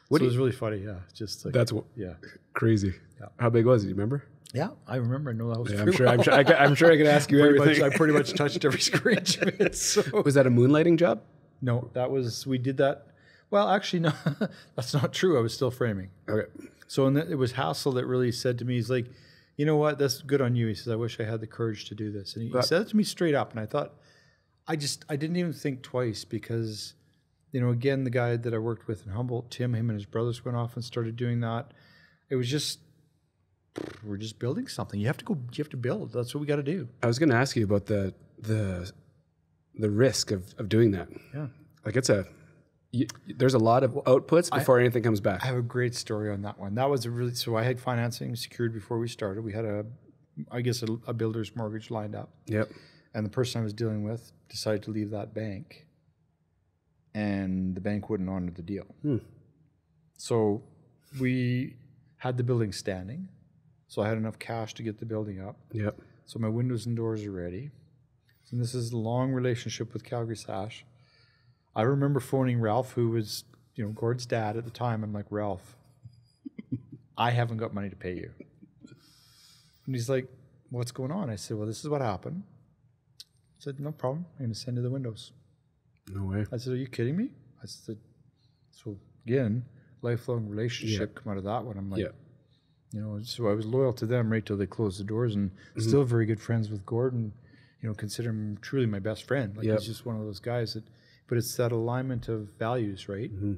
what so it was really funny. Yeah. Just like, that's yeah. crazy. Yeah. How big was it? You remember? Yeah. I remember. I know that was yeah, I'm, sure, well. I'm sure I could, I'm sure I could ask you everything. Much, I pretty much touched every square inch of it. So. Was that a moonlighting job? No, that was, we did that. Well, actually, no, that's not true. I was still framing. Okay. So, and it was Hassel that really said to me, he's like, you know what? That's good on you. He says, I wish I had the courage to do this. And he, he said it to me straight up. And I thought, I just, I didn't even think twice, because, you know, again, the guy that I worked with in Humboldt, Tim, him and his brothers went off and started doing that. It was just, we're just building something. You have to go, you have to build. That's what we got to do. I was going to ask you about the, the, the risk of, of doing that. Yeah. Like, it's a, you, there's a lot of outputs before I, anything comes back. I have a great story on that one. That was a really, so I had financing secured before we started. We had a, I guess, a, a builder's mortgage lined up. Yep. And the person I was dealing with decided to leave that bank, and the bank wouldn't honor the deal. Hmm. So we had the building standing. So I had enough cash to get the building up. Yep. So my windows and doors are ready. And this is a long relationship with Calgary Sash. I remember phoning Ralph, who was, you know, Gord's dad at the time. I'm like, Ralph, I haven't got money to pay you. And he's like, what's going on? I said, well, this is what happened. I said, no problem. I'm going to send you the windows. No way. I said, are you kidding me? I said, so again, lifelong relationship yeah. come out of that one. I'm like, yeah. you know, so I was loyal to them right till they closed the doors, and mm-hmm. still very good friends with Gordon, you know, consider him truly my best friend. Like, yep. he's just one of those guys that, but it's that alignment of values, right? Mm-hmm.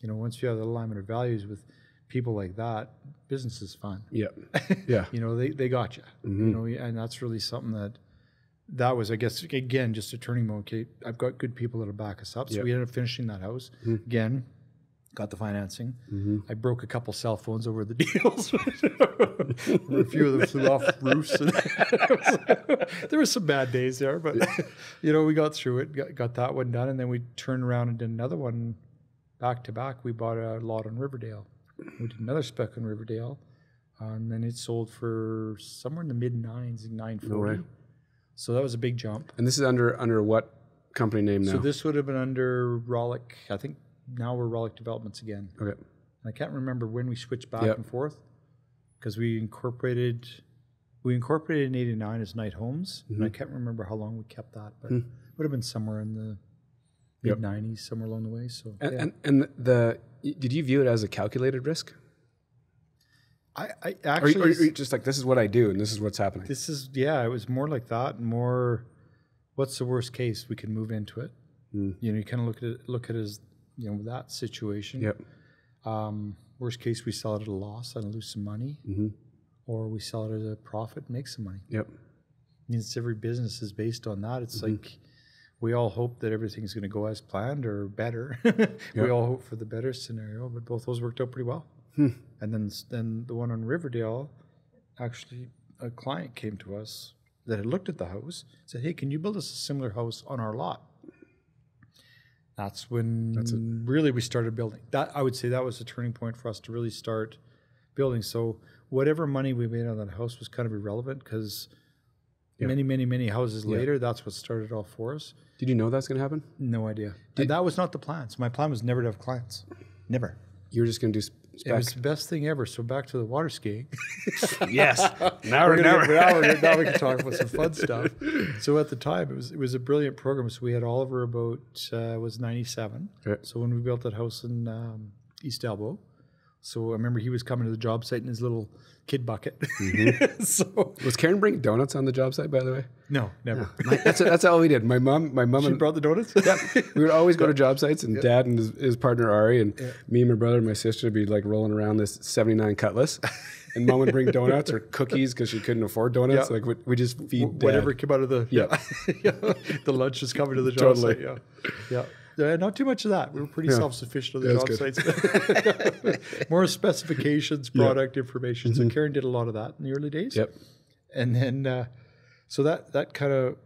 You know, once you have the alignment of values with people like that, business is fun. Yeah, yeah. You know, they, they got you. Mm-hmm. You know, and that's really something that, that was, I guess, again, just a turning moment. Okay, I've got good people that'll back us up. So yep. we ended up finishing that house. Mm-hmm. Again, got the financing. Mm-hmm. I broke a couple cell phones over the deals. A few of them flew off roofs. And there were some bad days there, but you know, we got through it, got, got that one done, and then we turned around and did another one back to back. We bought a lot on Riverdale. We did another spec on Riverdale, uh, and then it sold for somewhere in the mid nines, nine forty. No, so that was a big jump. And this is under under what company name now? So this would have been under Rawlyk, I think. Now we're Rawlyk Developments again. Okay. I can't remember when we switched back yep. and forth, because we incorporated, we incorporated in eighty-nine as Night Homes, mm-hmm. and I can't remember how long we kept that, but mm. it would have been somewhere in the mid nineties, yep. somewhere along the way. So. And, yeah. and, and the, did you view it as a calculated risk? I, I actually. Or, or, or just like, this is what I do, and this is what's happening. This is yeah. It was more like that, and more, what's the worst case? We can move into it. Mm. You know, you kind of look at it, look at it as, you know, that situation. Yep. Um, worst case, we sell it at a loss and lose some money, mm-hmm. or we sell it at a profit, and make some money. Yep. I mean, it's every business is based on that. It's mm-hmm. like we all hope that everything's going to go as planned or better. yep. We all hope for the better scenario, but both those worked out pretty well. Hmm. And then, then the one on Riverdale, actually, a client came to us that had looked at the house said, hey, can you build us a similar house on our lot? That's when That's really we started building. That I would say that was the turning point for us to really start building. So whatever money we made on that house was kind of irrelevant because yeah. many, many, many houses yeah. later, that's what started all for us. Did you know that's going to happen? No idea. Did, that was not the plan. So my plan was never to have clients. Never. You were just going to do spec. It was the best thing ever. So back to the water skiing. Yes. Now we're, we're gonna, now, we're, now we can talk about some fun stuff. So at the time, it was it was a brilliant program. So we had Oliver about, uh, was ninety-seven. Okay. So when we built that house in um, East Elbow, so I remember he was coming to the job site in his little kid bucket. Mm-hmm. So was Karen bringing donuts on the job site, by the way? No, never. No. My, that's that's all we did. My mom, my mom, she and, brought the donuts. Yep. We would always go to job sites, and yep. Dad and his, his partner Ari, and yep. me and my brother and my sister would be like rolling around this seventy-nine Cutlass, and Mom would bring donuts or cookies because she couldn't afford donuts. Yep. Like we, we just feed w Dad. Whatever came out of the yep. yeah, the lunch was coming to the job totally. site. Yeah, yeah. Uh, not too much of that. We were pretty yeah. self-sufficient on the yeah, job sites. More specifications, product yeah. information. Mm-hmm. So Karen did a lot of that in the early days. Yep. And then, uh, so that that kind of,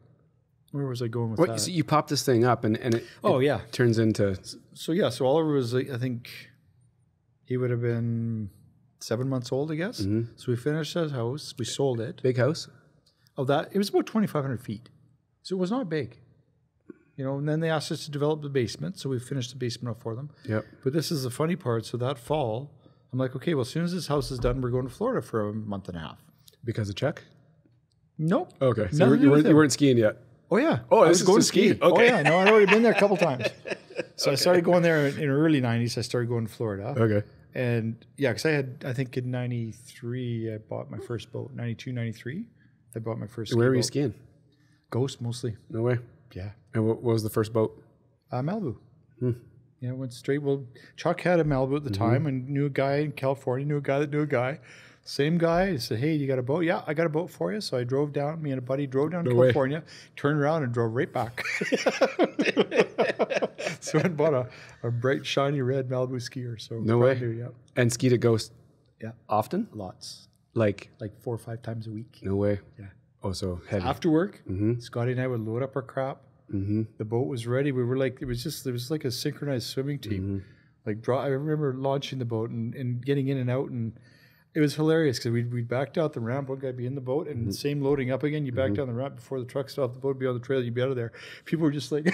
where was I going with well, that? So you pop this thing up and, and it, oh, it yeah. turns into. So yeah, so Oliver was, like, I think he would have been seven months old, I guess. Mm-hmm. So we finished that house. We sold it. Big house? Oh, that, it was about twenty-five hundred feet. So it was not big. You know, and then they asked us to develop the basement, so we finished the basement up for them. Yep. But this is the funny part. So that fall, I'm like, okay, well, as soon as this house is done, we're going to Florida for a month and a half. Because of Chuck? Nope. Okay. So you weren't, you weren't skiing yet? Oh, yeah. Oh, I this was is going skiing. Ski. Okay. Oh, yeah. No, I'd already been there a couple times. So okay. I started going there in the early nineties. I started going to Florida. Okay. And, yeah, because I had, I think in ninety-three, I bought my first boat. ninety-two, ninety-three, I bought my first boat. Where were you skiing? Ghost, mostly. No way. Yeah. And what was the first boat? Uh, Malibu. Hmm. Yeah, went straight. Well, Chuck had a Malibu at the mm-hmm. time and knew a guy in California, knew a guy that knew a guy. Same guy. He said, hey, you got a boat? Yeah, I got a boat for you. So I drove down. Me and a buddy drove down no to California, way. Turned around and drove right back. So I bought a, a bright, shiny red Malibu skier. So no way. New, yeah. And skied a Ghost yeah. often? Lots. Like? Like four or five times a week. No way. Yeah. Oh, so heavy. After work, mm-hmm. Scotty and I would load up our crap. Mm-hmm. The boat was ready. We were like, it was just, there was like a synchronized swimming team. Mm-hmm. Like, draw, I remember launching the boat and, and getting in and out, and it was hilarious because we we backed out the ramp. One guy would be in the boat, and mm-hmm. same loading up again. You back mm-hmm. down the ramp before the truck stopped. The boat would be on the trail. You'd be out of there. People were just like,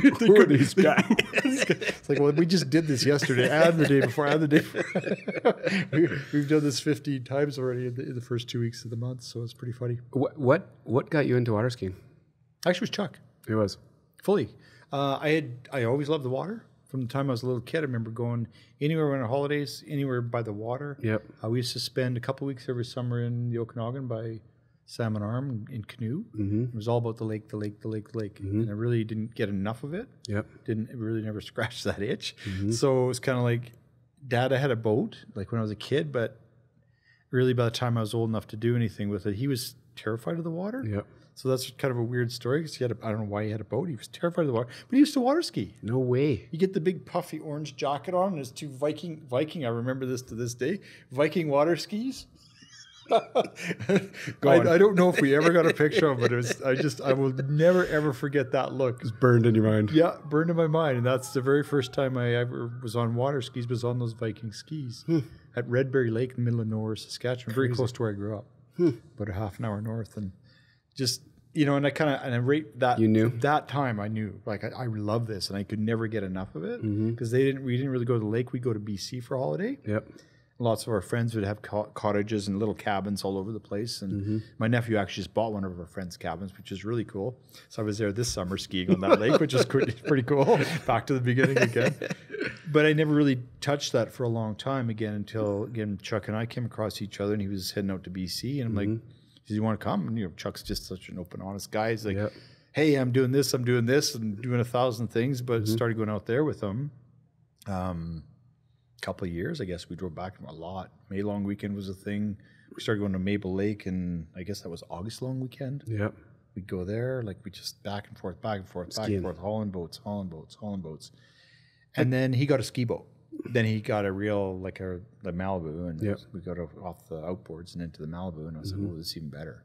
who could, are these guys? It's like, well, we just did this yesterday, and the day before, and the day before. we, we've done this fifteen times already in the, in the first two weeks of the month, so it's pretty funny. What what, what got you into water skiing? Actually, it was Chuck. It was fully. Uh, I had I always loved the water from the time I was a little kid. I remember going anywhere on our holidays, anywhere by the water. Yep. Uh, we used to spend a couple weeks every summer in the Okanagan by Salmon Arm in canoe. Mm-hmm. It was all about the lake, the lake, the lake, the lake, mm-hmm. and I really didn't get enough of it. Yep. Didn't it really never scratched that itch. Mm-hmm. So it was kind of like, Dad, I had a boat like when I was a kid, but really by the time I was old enough to do anything with it, he was terrified of the water. Yep. So that's kind of a weird story because he had a, I don't know why he had a boat. He was terrified of the water, but he used to water ski. No way. You get the big puffy orange jacket on and his two Viking, Viking, I remember this to this day, Viking water skis. I, I don't know if we ever got a picture of it, but it was, I just, I will never ever forget that look. It's burned in your mind. Yeah, burned in my mind. And that's the very first time I ever was on water skis, was on those Viking skis at Redberry Lake in the middle of nowhere, Saskatchewan, very Crazy. Close to where I grew up, about a half an hour north. And just, you know, and I kind of, and I rate that, you knew? That time I knew, like, I, I love this and I could never get enough of it because mm-hmm. they didn't, we didn't really go to the lake. We go to B C for a holiday. Yep. Lots of our friends would have co cottages and little cabins all over the place. And mm-hmm. my nephew actually just bought one of our friends' cabins, which is really cool. So I was there this summer skiing on that lake, which is pretty cool. Back to the beginning again. But I never really touched that for a long time again until, again, Chuck and I came across each other and he was heading out to B C. And I'm mm-hmm. like, do you want to come? And, you know, Chuck's just such an open, honest guy. He's like, yep. hey, I'm doing this, I'm doing this, and doing a thousand things. But mm-hmm. started going out there with him. Um, couple of years, I guess. We drove back a lot. May long weekend was a thing. We started going to Maple Lake, and I guess that was August long weekend. Yep. We'd go there. Like, we just back and forth, back and forth, Skiing. back and forth, hauling boats, hauling boats, hauling boats. And then he got a ski boat. Then he got a real, like a, a Malibu, and yep. we got off the outboards and into the Malibu, and I was mm-hmm. like, oh, this is even better.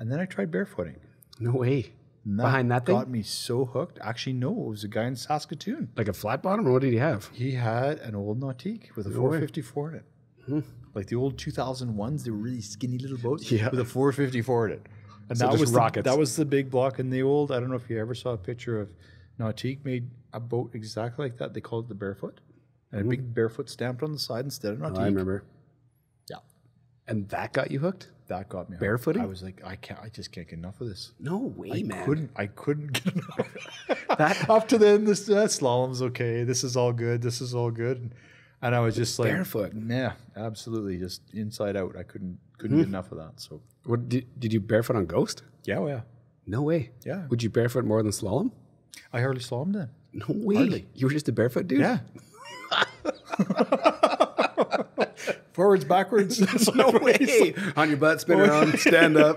And then I tried barefooting. No way. And that Behind that got thing? Got me so hooked. Actually, no, it was a guy in Saskatoon. Like a flat bottom, or what did he have? He had an old Nautique with a four fifty-four in it. Hmm. Like the old two thousand ones, they were really skinny little boats yeah. with a four fifty-four in it. And so that was rockets. The, that was the big block in the old. I don't know if you ever saw a picture of Nautique made a boat exactly like that. They called it the Barefoot. And mm-hmm. a big Barefoot stamped on the side instead of Nautique. Oh, I remember. Yeah. And that got you hooked? That got me hooked. Barefooting? I was like, I can't. I just can't get enough of this. No way, I man. I couldn't. I couldn't get enough. that up to then, this uh, slalom's okay. This is all good. This is all good. And, and I was just like barefoot. Yeah, absolutely. Just inside out. I couldn't couldn't mm. get enough of that. So what did, did you barefoot on Ghost? Yeah, well, yeah. No way. Yeah. Would you barefoot more than slalom? I hardly slalomed then. No way. Hardly. You were just a barefoot dude? Yeah. Forwards, backwards. No way. On your butt, spin around, stand up.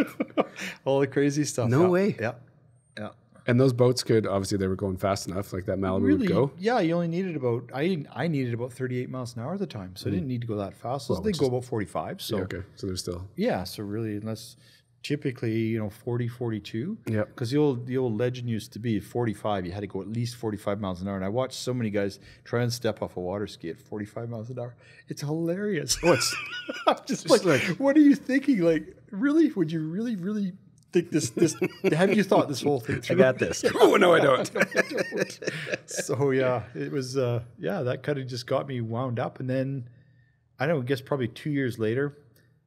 All the crazy stuff. No yeah. way. Yeah. Yeah. And those boats could, obviously, they were going fast enough, like that Malibu really, would go. Yeah, you only needed about, I I needed about thirty-eight miles an hour at the time, so mm. I didn't need to go that fast. So well, they go about forty-five. So yeah, okay, so they're still. Yeah, so really, unless typically, you know, forty, forty-two. Yeah. Because the old, the old legend used to be forty-five, you had to go at least forty-five miles an hour. And I watched so many guys try and step off a water ski at forty-five miles an hour. It's hilarious. Oh, it's, I'm just, just like, like, what are you thinking? Like, really? Would you really, really... Think this, this, have you thought this whole thing through? I got this. Oh, no, I don't. So, yeah, it was, uh, yeah, that kind of just got me wound up. And then, I don't know, I guess probably two years later,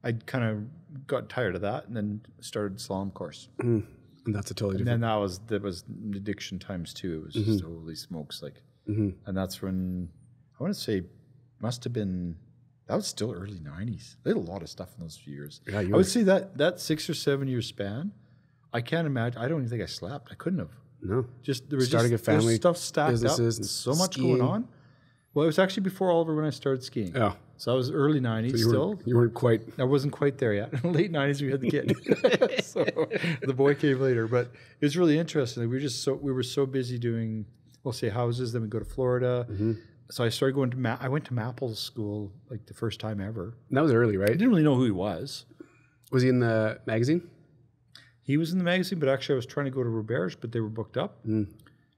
I kind of got tired of that and then started slalom course. Mm. And that's a totally different. And then that was, that was addiction times two. It was mm-hmm. just holy smokes. Like, mm-hmm. and that's when, I want to say, must have been, that was still early nineties. They had a lot of stuff in those few years. Yeah, I would were. say that that six or seven year span, I can't imagine. I don't even think I slept. I couldn't have. No. Just there was starting just, a family, there was stuff stacked up. So much skiing. going on. Well, it was actually before Oliver when I started skiing. Yeah. So I was early nineties so you still. Weren't, you weren't quite. I wasn't quite there yet. Late nineties we had the kid. So the boy came later, but it was really interesting. We were just so we were so busy doing, we'll say houses. Then we go to Florida. Mm-hmm. So I started going to, Ma I went to Mapple's school like the first time ever. And that was early, right? I didn't really know who he was. Was he in the magazine? He was in the magazine, but actually I was trying to go to Roberge, but they were booked up. Mm.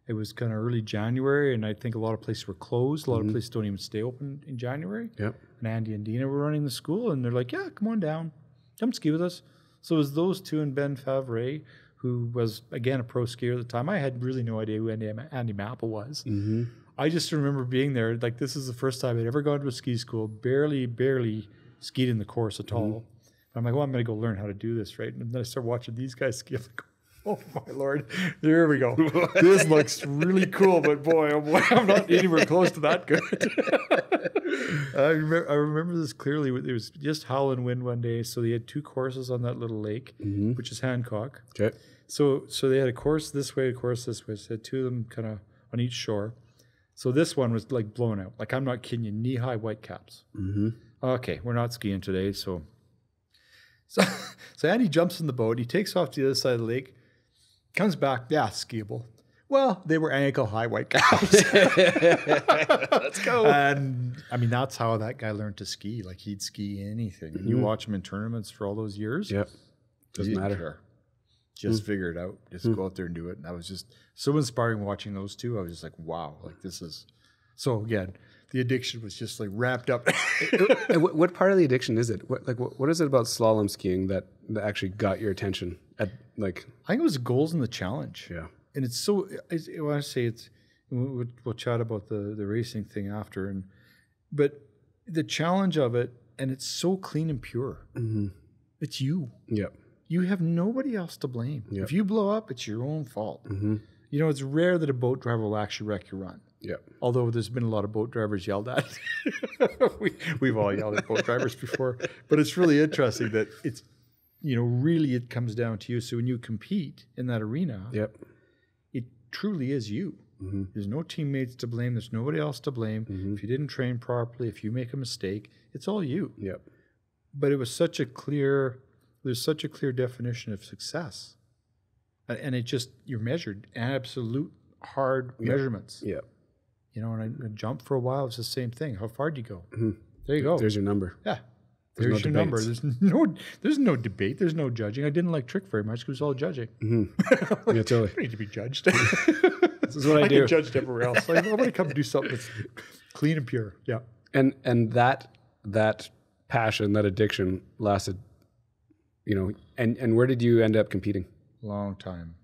It was kind of early January, and I think a lot of places were closed. A lot mm-hmm. of places don't even stay open in January. Yep. And Andy and Dina were running the school, and they're like, yeah, come on down. Come ski with us. So it was those two and Ben Favre, who was, again, a pro skier at the time. I had really no idea who Andy, Andy Mapple was. Mm-hmm. I just remember being there, like this is the first time I'd ever gone to a ski school, barely, barely skied in the course at all. Mm-hmm. I'm like, well, I'm going to go learn how to do this, right? And then I start watching these guys ski. I'm like, oh my Lord, there we go. This looks really cool, but boy, oh boy, I'm not anywhere close to that good. I, remember, I remember this clearly. It was just howling wind one day, so they had two courses on that little lake, mm-hmm. which is Hancock. Okay. So, so they had a course this way, a course this way. So they had two of them kind of on each shore. So this one was like blown out. Like I'm not kidding you, knee-high white caps. Mm-hmm. Okay, we're not skiing today, so. so so Andy jumps in the boat. He takes off to the other side of the lake, comes back, yeah, skiable. Well, they were ankle-high white caps. Let's go. And I mean, that's how that guy learned to ski. Like he'd ski anything. Mm-hmm. And you watch him in tournaments for all those years. Yep, doesn't matter. Care. Just mm. figure it out. Just mm. go out there and do it. And that was just so inspiring watching those two. I was just like, wow, like this is. So again, the addiction was just like wrapped up. And what, what part of the addiction is it? What, like, what, what is it about slalom skiing that, that actually got your attention? At like, I think it was the goals and the challenge. Yeah. And it's so. I, I want to say it's. We'll, we'll chat about the the racing thing after, and but the challenge of it, and it's so clean and pure. Mm-hmm. It's you. Yeah. You have nobody else to blame. Yep. If you blow up, it's your own fault. Mm-hmm. You know, it's rare that a boat driver will actually wreck your run. Yeah. Although there's been a lot of boat drivers yelled at. we, we've all yelled at boat drivers before. But it's really interesting that it's, you know, really it comes down to you. So when you compete in that arena, yep. it truly is you. Mm-hmm. There's no teammates to blame. There's nobody else to blame. Mm-hmm. If you didn't train properly, if you make a mistake, it's all you. Yep. But it was such a clear... There's such a clear definition of success. And it just, you're measured, absolute hard yep. measurements. Yeah. You know, and I, I jumped for a while, it's the same thing. How far do you go? Mm-hmm. There you go. There's your number. Yeah. There's, there's no your debates. number. There's no, there's no debate. There's no judging. I didn't like Trick very much because it was all judging. Mm-hmm. Like, yeah, totally. I don't need to be judged. This is what I, I do. I get judged everywhere else. Like, I want to come do something that's clean and pure. Yeah. And and that that passion, that addiction lasted, you know. And and where did you end up competing? Long time.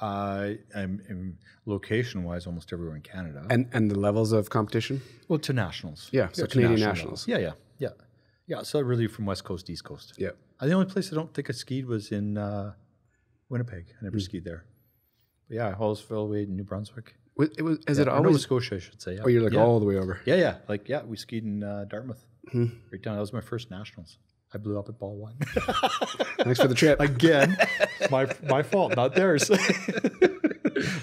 Uh, I'm, I'm location-wise almost everywhere in Canada. And and the levels of competition? Well, to nationals. Yeah, so yeah, Canadian nationals. nationals. Yeah, yeah, yeah. Yeah, so really from West Coast, East Coast. Yeah. Uh, the only place I don't think I skied was in uh, Winnipeg. I never mm. skied there. But yeah, Hallsville, Wade, New Brunswick. It was, is yeah, it always? Nova Scotia, I should say. Yeah. Oh, you're like yeah. all the way over. Yeah, yeah. Like, yeah, we skied in uh, Dartmouth. Hmm. Right down. That was my first nationals. I blew up at ball one. Thanks for the trip. Again, my my fault, not theirs.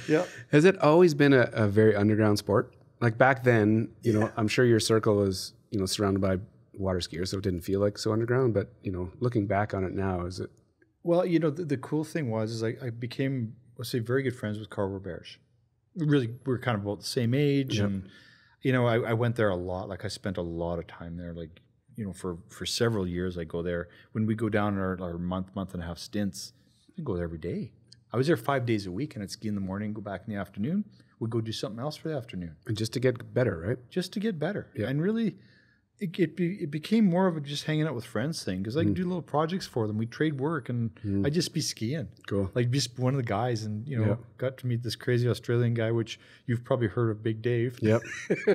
Yeah. Has it always been a, a very underground sport? Like back then, you yeah. know, I'm sure your circle was, you know, surrounded by water skiers, so it didn't feel like so underground. But, you know, looking back on it now, is it? Well, you know, the, the cool thing was is I, I became, let's say, very good friends with Carl Roberge. Really, we were kind of about the same age. Yep. And, you know, I, I went there a lot. Like I spent a lot of time there, like, you know, for, for several years I go there. When we go down our, our month, month and a half stints, I go there every day. I was there five days a week and I'd ski in the morning, go back in the afternoon. We'd go do something else for the afternoon. And just to get better, right? Just to get better. Yeah. And really, it it, be, it became more of a just hanging out with friends thing because I could mm. do little projects for them. We'd trade work and mm. I'd just be skiing. Cool. Like just one of the guys and, you know, yeah. got to meet this crazy Australian guy, which you've probably heard of, Big Dave. Yep,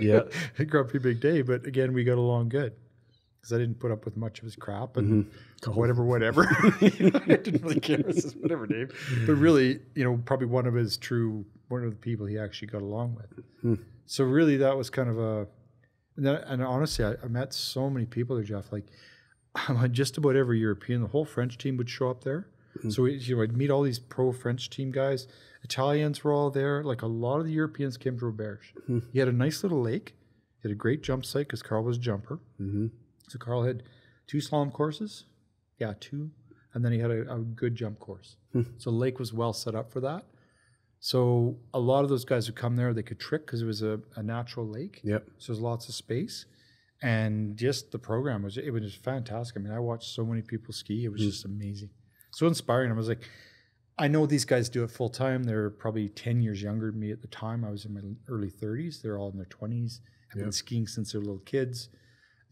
yeah. Grumpy Big Dave, but again, we got along good. Because I didn't put up with much of his crap and mm-hmm. whatever, whatever. You know, I didn't really care. It's just whatever, Dave. But really, you know, probably one of his true, one of the people he actually got along with. Mm. So really that was kind of a, and, then, and honestly, I, I met so many people there, Jeff. Like just about every European, the whole French team would show up there. Mm-hmm. So we, you know, I'd meet all these pro French team guys. Italians were all there. Like a lot of the Europeans came to Roberge. Mm-hmm. He had a nice little lake. He had a great jump site because Carl was a jumper. Mm-hmm. So Carl had two slalom courses, yeah, two, and then he had a, a good jump course. Hmm. So the lake was well set up for that. So a lot of those guys who come there, they could trick because it was a, a natural lake. Yep. So there's lots of space, and just the program was it was just fantastic. I mean, I watched so many people ski; it was hmm. just amazing, so inspiring. I was like, I know these guys do it full time. They're probably ten years younger than me at the time. I was in my early thirties. They're all in their twenties. Have yep. been skiing since they're little kids.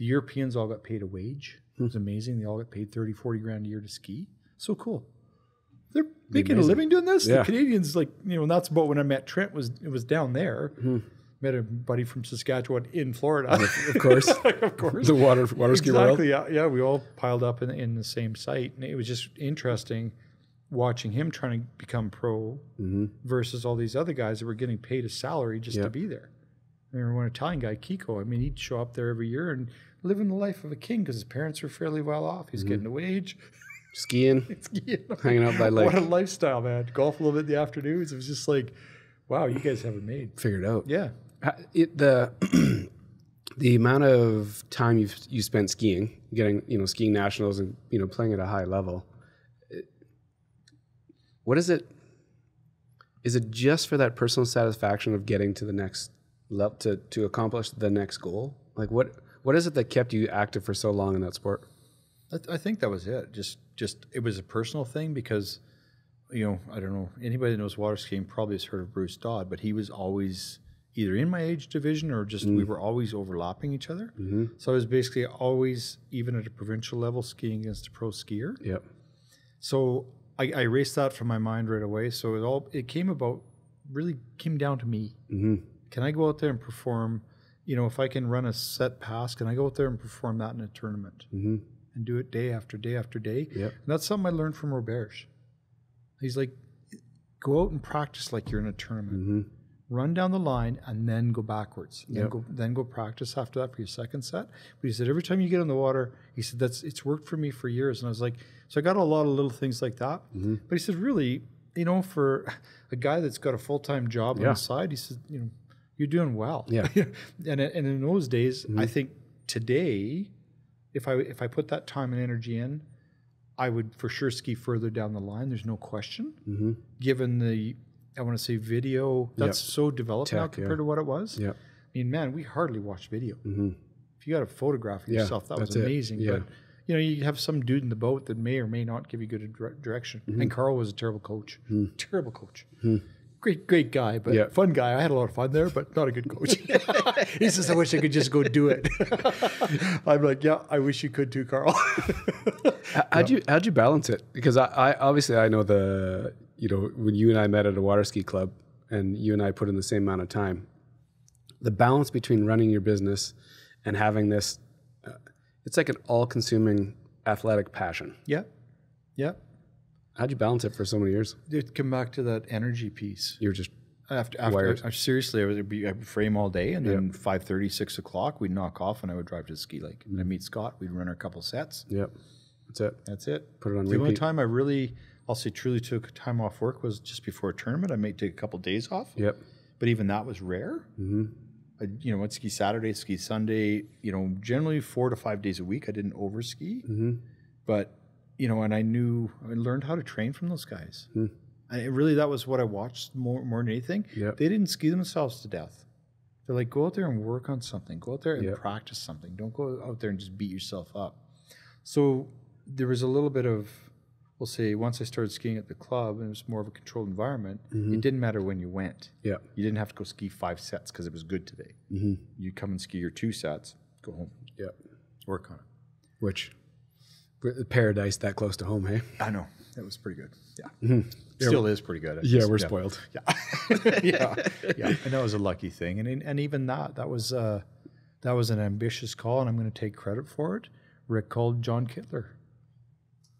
The Europeans all got paid a wage. It was amazing. They all got paid thirty, forty grand a year to ski. So cool. They're making amazing. a living doing this. Yeah. The Canadians, like, you know, and that's about when I met Trent, was it was down there. Mm-hmm. Met a buddy from Saskatchewan in Florida. Of course. Of course. The water, water ski world. Exactly, yeah, yeah. We all piled up in, in the same site. And it was just interesting watching him trying to become pro mm-hmm. versus all these other guys that were getting paid a salary just yep. to be there. I remember one Italian guy, Kiko. I mean, he'd show up there every year and living the life of a king because his parents were fairly well off. He's mm-hmm. getting a wage. Skiing. Skiing. Hanging out by lake. What a lifestyle, man. Golf a little bit in the afternoons. It was just like, wow, you guys have it made. Figured out. Yeah. It, the the amount of time you've you spent skiing, getting, you know, skiing nationals and, you know, playing at a high level, it, what is it? Is it just for that personal satisfaction of getting to the next level, to, to accomplish the next goal? Like what... What is it that kept you active for so long in that sport? I, th I think that was it. Just, just it was a personal thing because, you know, I don't know, anybody that knows water skiing probably has heard of Bruce Dodd, but he was always either in my age division or just mm. we were always overlapping each other. Mm-hmm. So I was basically always, even at a provincial level, skiing against a pro skier. Yep. So I, I erased that from my mind right away. So it all it came about, really came down to me. Mm-hmm. Can I go out there and perform? You know, if I can run a set pass, can I go out there and perform that in a tournament mm-hmm. and do it day after day after day? Yep. And that's something I learned from Roberge. He's like, go out and practice like you're in a tournament. Mm-hmm. Run down the line and then go backwards. Yep. Then go, then go practice after that for your second set. But he said, every time you get in the water, he said, that's it's worked for me for years. And I was like, so I got a lot of little things like that. Mm-hmm. But he said, really, you know, for a guy that's got a full-time job yeah. on the side, he said, you know, you're doing well. Yeah. and, and in those days, mm-hmm. I think today, if I if I put that time and energy in, I would for sure ski further down the line. There's no question. Mm-hmm. Given the, I want to say video, that's yep. so developed Tech, now compared yeah. to what it was. Yeah. I mean, man, we hardly watched video. Mm-hmm. if you got a photograph of yeah, yourself, that was amazing. Yeah. But you know, you have some dude in the boat that may or may not give you good direction. Mm-hmm. And Carl was a terrible coach. Mm-hmm. Terrible coach. Mm-hmm. Great, great guy, but yeah. fun guy. I had a lot of fun there, but not a good coach. He says, I wish I could just go do it. I'm like, yeah, I wish you could too, Carl. how'd, you, how'd you balance it? Because I, I obviously I know the, you know, when you and I met at a water ski club and you and I put in the same amount of time, the balance between running your business and having this, uh, it's like an all-consuming athletic passion. Yeah, yeah. How'd you balance it for so many years? It'd come back to that energy piece. You were just after, after I, seriously, I would be I'd frame all day, and then yep. five thirty, six o'clock, we'd knock off, and I would drive to the ski lake. Mm-hmm. And I'd meet Scott. We'd run our couple sets. Yep, that's it. That's it. Put it on repeat. The only time I really, I'll say, truly took time off work was just before a tournament. I may take a couple days off. Yep, but even that was rare. Mm-hmm. I, you know, I'd ski Saturday, ski Sunday. You know, generally four to five days a week. I didn't over ski, mm-hmm. but. You know, and I knew, I learned how to train from those guys. Hmm. I really, that was what I watched more, more than anything. Yep. They didn't ski themselves to death. They're like, go out there and work on something. Go out there and yep. practice something. Don't go out there and just beat yourself up. So there was a little bit of, we'll say, once I started skiing at the club, and it was more of a controlled environment, mm-hmm. it didn't matter when you went. Yeah, you didn't have to go ski five sets because it was good today. Mm-hmm. You come and ski your two sets, go home. Yeah, work on it. Which... paradise that close to home, hey? I know. It was pretty good. Yeah. Mm-hmm. Still yeah, is pretty good. I yeah, just, we're yeah. spoiled. Yeah. yeah. Yeah. And that was a lucky thing. And and even that, that was uh, that was an ambitious call, and I'm going to take credit for it. Rick called John Kittler.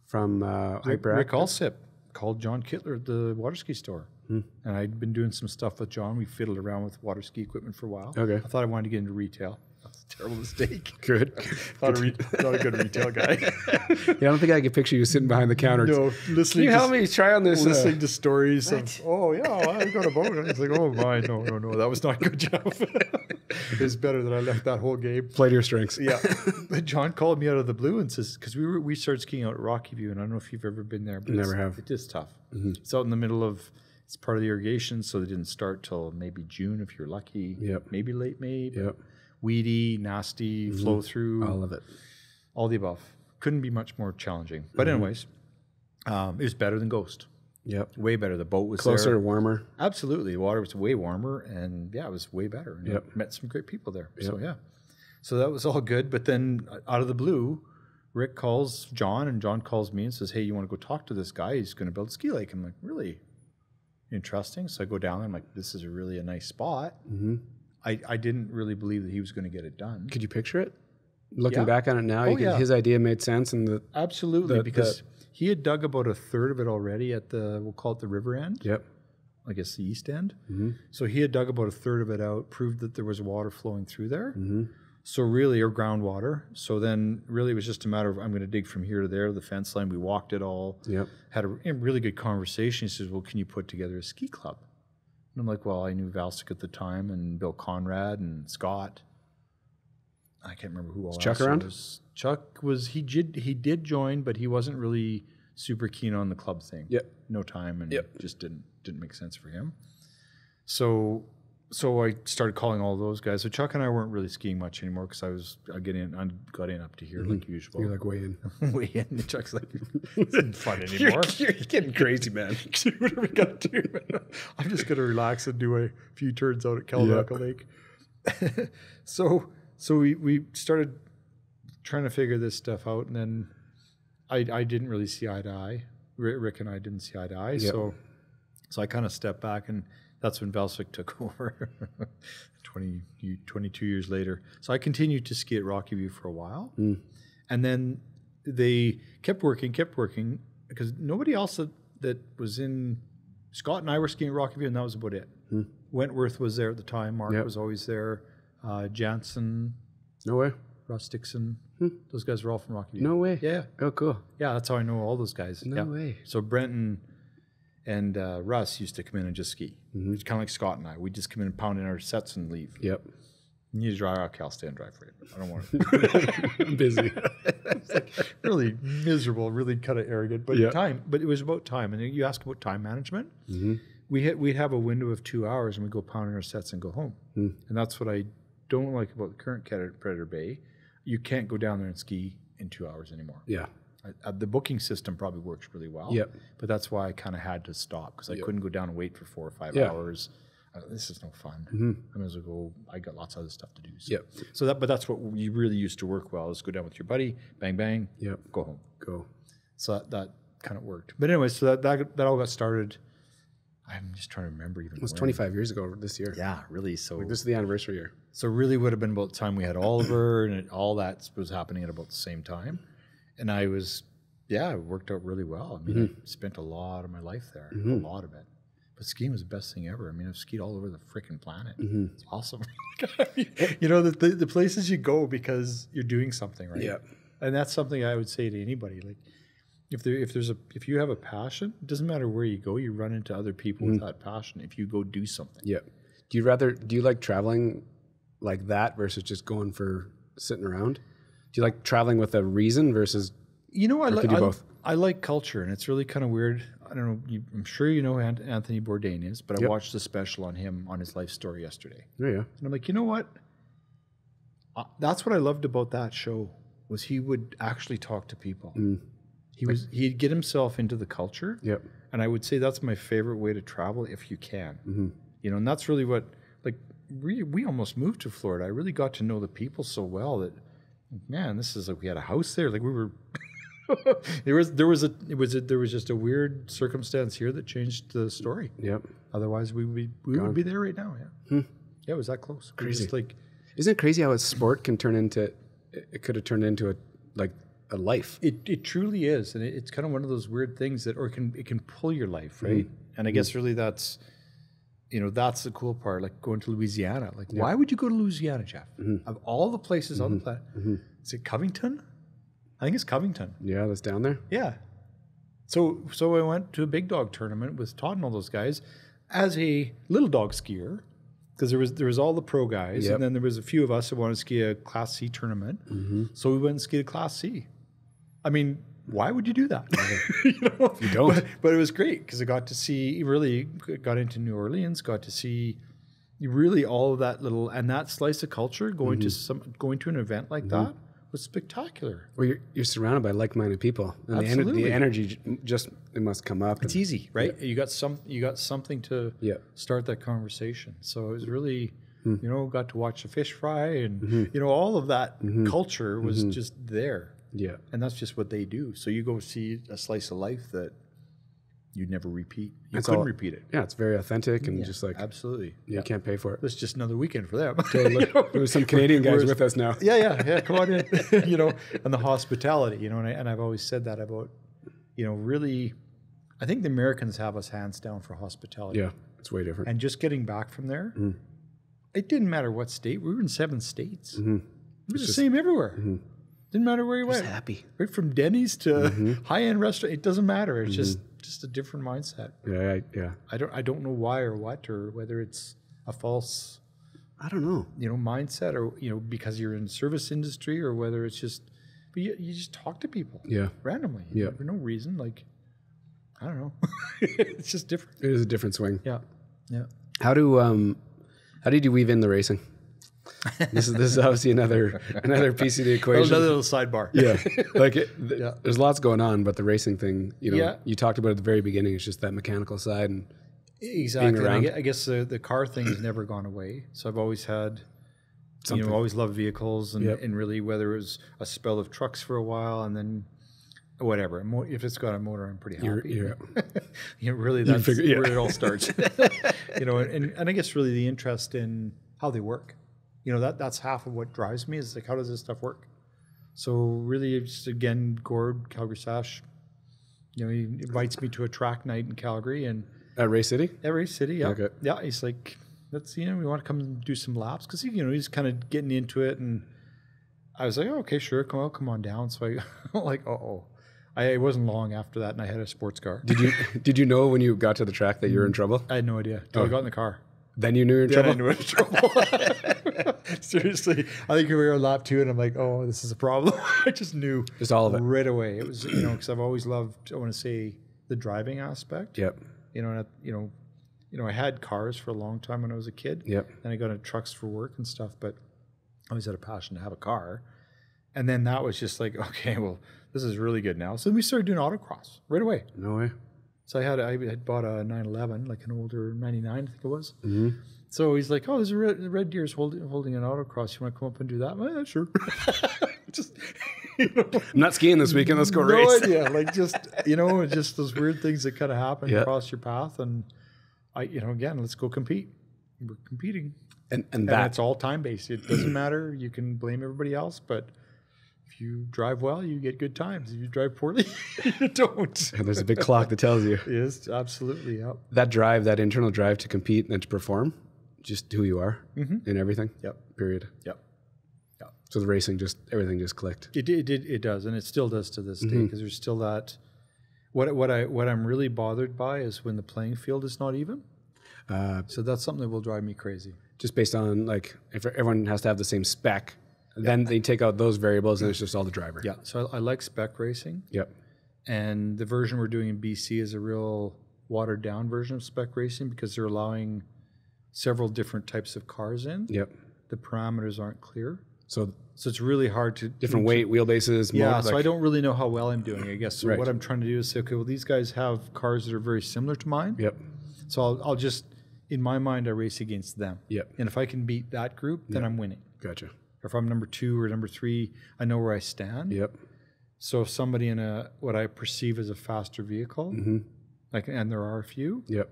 From uh, Hyperactive? Rick Alsip called John Kittler at the water ski store. Hmm. And I'd been doing some stuff with John. We fiddled around with water ski equipment for a while. Okay. I thought I wanted to get into retail. That's a terrible mistake. Good. Not a, re not a good retail guy. Yeah, I don't think I could picture you sitting behind the counter. No, listening. Can you help me try on this? Listening uh, to stories what? of, oh, yeah, well, I got a boat. And it's like, oh, my, no, no, no. That was not good, Jeff. It's better that I left that whole game. Play to your strengths. Yeah. But John called me out of the blue and says, because we were we started skiing out at Rocky View, and I don't know if you've ever been there. But Never it's, have. It is tough. Mm-hmm. It's out in the middle of, it's part of the irrigation, so they didn't start till maybe June if you're lucky. Yep. Maybe late May. Yep. Weedy, nasty, mm-hmm. flow through. All of it. All the above. Couldn't be much more challenging. But mm-hmm. anyways, um, it was better than Ghost. Yep. Way better. The boat was Closer, there. warmer. Absolutely. The water was way warmer, and, yeah, it was way better. And yep. Met some great people there. Yep. So, yeah. So that was all good. But then out of the blue, Rick calls John, and John calls me and says, hey, you want to go talk to this guy? He's going to build a ski lake. I'm like, really? Interesting. So I go down, and I'm like, this is really a nice spot. Mm-hmm. I, I didn't really believe that he was going to get it done. Could you picture it? Looking yeah. back on it now, oh, you could, yeah. his idea made sense. and the Absolutely, the, because the, he had dug about a third of it already at the, we'll call it the river end. Yep. I guess the east end. Mm-hmm. So he had dug about a third of it out, proved that there was water flowing through there. Mm-hmm. So really, or groundwater. So then really it was just a matter of, I'm going to dig from here to there, the fence line. We walked it all. Yep. Had a, a really good conversation. He says, well, can you put together a ski club? And I'm like, well, I knew Valsic at the time, and Bill Conrad, and Scott. I can't remember who all. Was Chuck around? Was. Chuck was. He did. He did join, but he wasn't really super keen on the club thing. Yep. No time, and yep. just didn't didn't make sense for him. So, so I started calling all those guys. So Chuck and I weren't really skiing much anymore because I was getting I got in up to here mm-hmm. like usual. You're like way in, way in. And Chuck's like, this isn't fun anymore. You're, you're getting crazy, man. What are we gonna do? I'm just gonna relax and do a few turns out at Calvaca yep. Lake. so, so we we started trying to figure this stuff out, and then I I didn't really see eye to eye. Rick and I didn't see eye to eye. Yep. So, so I kind of stepped back and. That's when Valsic took over, twenty, twenty-two years later. So I continued to ski at Rocky View for a while. Mm. And then they kept working, kept working, because nobody else that, that was in – Scott and I were skiing at Rocky View, and that was about it. Mm. Wentworth was there at the time. Mark yep. was always there. Uh, Jansen. No way. Russ Dixon. Hmm. Those guys were all from Rocky View. No way. Yeah. Oh, cool. Yeah, that's how I know all those guys. No yeah. way. So Brenton – and uh, Russ used to come in and just ski. Mm-hmm. It's kind of like Scott and I. We'd just come in and pound in our sets and leave. Yep. You need to dry rock, I'll stay and drive for you. I don't want to. I'm busy. It's like really miserable, really kind of arrogant. But yep. time, but it was about time. And you ask about time management. Mm-hmm. We hit, we'd have a window of two hours, and we'd go pound in our sets and go home. Mm. And that's what I don't like about the current Predator Bay, you can't go down there and ski in two hours anymore. Yeah. Uh, the booking system probably works really well. Yep. But that's why I kind of had to stop because I yep. couldn't go down and wait for four or five yeah. hours. Uh, this is no fun. Mm-hmm. I might as well go. I got lots of other stuff to do. So. Yep. So that, but that's what you really used to work well is go down with your buddy, bang bang. Yep. Go home. Go. So that, that kind of worked. But anyway, so that, that that all got started. I'm just trying to remember even. It was when. twenty-five years ago this year. Yeah, really. So like this is the anniversary year. So really would have been about the time we had Oliver and it, all that was happening at about the same time. And I was, yeah, it worked out really well. I mean, mm-hmm. I spent a lot of my life there, mm-hmm. a lot of it. But skiing was the best thing ever. I mean, I've skied all over the freaking planet. Mm-hmm. It's awesome. You know, the, the the places you go because you're doing something, right? Yeah. And that's something I would say to anybody. Like, if there if there's a if you have a passion, it doesn't matter where you go, you run into other people mm-hmm. with that passion. If you go do something, yeah. Do you rather do you like traveling like that versus just going for sitting around? Do you like traveling with a reason versus, you know, I like both? I like culture, and it's really kind of weird. I don't know. You, I'm sure you know who Anthony Bourdain is, but yep. I watched the special on him on his life story yesterday. Yeah, yeah. And I'm like, you know what? Uh, that's what I loved about that show was he would actually talk to people. Mm. He was he'd get himself into the culture. Yep. And I would say that's my favorite way to travel if you can. Mm-hmm. You know, and that's really what like we we almost moved to Florida. I really got to know the people so well that. Man, this is like we had a house there. Like we were, there was there was a it was a, there was just a weird circumstance here that changed the story. Yep. Otherwise, we would be, we Gone. would be there right now. Yeah. Hmm. Yeah, it was that close. Crazy. Just like, isn't it crazy how a sport can turn into? It could have turned into a like a life. It it truly is, and it, it's kind of one of those weird things that, or it can it can pull your life, right? Mm. And I mm. guess really that's. You know, that's the cool part, like going to Louisiana. Like, yeah. why would you go to Louisiana, Jeff? Mm-hmm. Of all the places mm-hmm. on the planet. Mm-hmm. Is it Covington? I think it's Covington. Yeah, that's down there. Yeah. So so I went to a big dog tournament with Todd and all those guys as a little dog skier because there was there was all the pro guys. Yep. And then there was a few of us that wanted to ski a Class C tournament. Mm-hmm. So we went and skied a Class C. I mean... Why would you do that? You know? You don't. But, but it was great because I got to see, really got into New Orleans, got to see really all of that little, and that slice of culture going mm-hmm. to some, going to an event like mm-hmm. that was spectacular. Well, you're, you're surrounded by like-minded people. And absolutely. The, ener- the energy just, it must come up. It's easy, right? Yeah. You got some, you got something to yeah. start that conversation. So it was really, mm-hmm. you know, got to watch the fish fry and, mm-hmm. you know, all of that mm-hmm. culture was mm-hmm. just there. Yeah. And that's just what they do. So you go see a slice of life that you'd never repeat. You that's couldn't all, repeat it. Yeah, it's very authentic and yeah, just like... Absolutely. You yeah. can't pay for it. It's just another weekend for them. Okay, look, you know? There's some Canadian guys with us now. Yeah, yeah, yeah. Come on in. You know, and the hospitality, you know, and, I, and I've always said that about, you know, really... I think the Americans have us hands down for hospitality. Yeah, it's way different. And just getting back from there, mm. it didn't matter what state. We were in seven states. Mm-hmm. It was it's the just, same everywhere. Mm-hmm. Didn't matter where you just went. Just happy. Right from Denny's to mm-hmm. high-end restaurant. It doesn't matter. It's mm-hmm. just just a different mindset. Yeah, I, yeah. I don't I don't know why or what or whether it's a false, I don't know, you know, mindset or, you know, because you're in the service industry or whether it's just, but you, you just talk to people. Yeah. Randomly. Yeah. For no reason. Like, I don't know. It's just different. It is a different swing. Yeah. Yeah. How do, um, how did you weave in the racing? This is this is obviously another another piece of the equation. Another little sidebar. Yeah, like it, th- yeah. there's lots going on, but the racing thing, you know, yeah. you talked about at the very beginning. It's just that mechanical side and exactly. Being around. And I guess the the car thing has never gone away. So I've always had, Something. you know, always loved vehicles and yep. and really whether it was a spell of trucks for a while and then whatever. If it's got a motor, I'm pretty happy. You're, you're, you know, really that's figure, yeah. where it all starts. You know, and and I guess really the interest in how they work. You know, that that's half of what drives me is like, how does this stuff work? So really, just again, Gord, Calgary Sash, you know, he invites me to a track night in Calgary. And at Race City? At Race City, yeah. Okay. Yeah, he's like, let's, you know, we want to come and do some laps. Because, you know, he's kind of getting into it. And I was like, oh, okay, sure, come on, come on down. So I like, uh-oh. I, it wasn't long after that, and I had a sports car. Did you Did you know when you got to the track that you were in trouble? I had no idea. Oh. I got in the car. Then you knew you were in yeah, trouble? I knew I was in trouble. Seriously. I think we were on lap two, and I'm like, oh, this is a problem. I just knew. Just all of it. Right away. It was, you know, because I've always loved, I want to say, the driving aspect. Yep. You know, and I, you know, you know, I had cars for a long time when I was a kid. Yep. And I got into trucks for work and stuff, but always had a passion to have a car. And then that was just like, okay, well, this is really good now. So we started doing autocross right away. No way. So I had I had bought a nine eleven, like an older ninety-nine, I think it was. Mm-hmm. So he's like, oh, there's a Red, Red Deer's holding, holding an autocross. You want to come up and do that? Well, yeah, sure. Just, you know, I'm not skiing this weekend. Let's go no race. No idea. Like just, you know, just those weird things that kind of happen yeah. across your path. And, I, you know, again, let's go compete. We're competing. And, and, that, and it's all time-based. It doesn't matter. You can blame everybody else, but... If you drive well, you get good times. If you drive poorly, you don't. And there's a big clock that tells you. Yes, absolutely. Yep. That drive, that internal drive to compete and to perform, just who you are mm-hmm. in everything. Yep. Period. Yep. Yep. So the racing just, everything just clicked. It did. It, it does. And it still does to this mm-hmm. day, because there's still that. What, what, I, what I'm really bothered by is when the playing field is not even. Uh, so that's something that will drive me crazy. Just based on, like, if everyone has to have the same spec. Then yeah. they take out those variables, and it's just all the driver. Yeah. So I, I like spec racing. Yep. And the version we're doing in B C is a real watered-down version of spec racing, because they're allowing several different types of cars in. Yep. The parameters aren't clear. So so it's really hard to... Different weight, wheelbases. Yeah, mode, so like, I don't really know how well I'm doing, I guess. So right. what I'm trying to do is say, okay, well, these guys have cars that are very similar to mine. Yep. So I'll, I'll just... In my mind, I race against them. Yep. And if I can beat that group, then yep. I'm winning. Gotcha. If I'm number two or number three, I know where I stand. Yep. So if somebody in a what I perceive as a faster vehicle, mm-hmm. like, and there are a few, yep.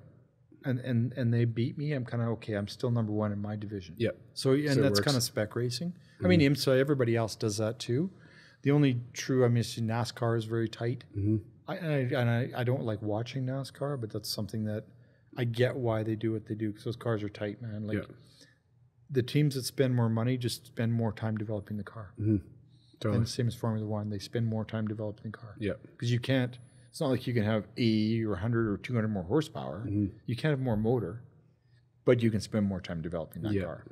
and and and they beat me, I'm kind of okay. I'm still number one in my division. Yep. So and so that's kind of spec racing. Mm-hmm. I mean, so everybody else does that too. The only true, I mean, NASCAR is very tight. Mm-hmm. I and, I, and I, I don't like watching NASCAR, but that's something that I get why they do what they do, because those cars are tight, man. Like. Yep. The teams that spend more money just spend more time developing the car. Mm-hmm. Totally. And the same as Formula One, they spend more time developing the car. Yeah. Because you can't, it's not like you can have eighty or one hundred or two hundred more horsepower. Mm-hmm. You can't have more motor, but you can spend more time developing that yeah. car.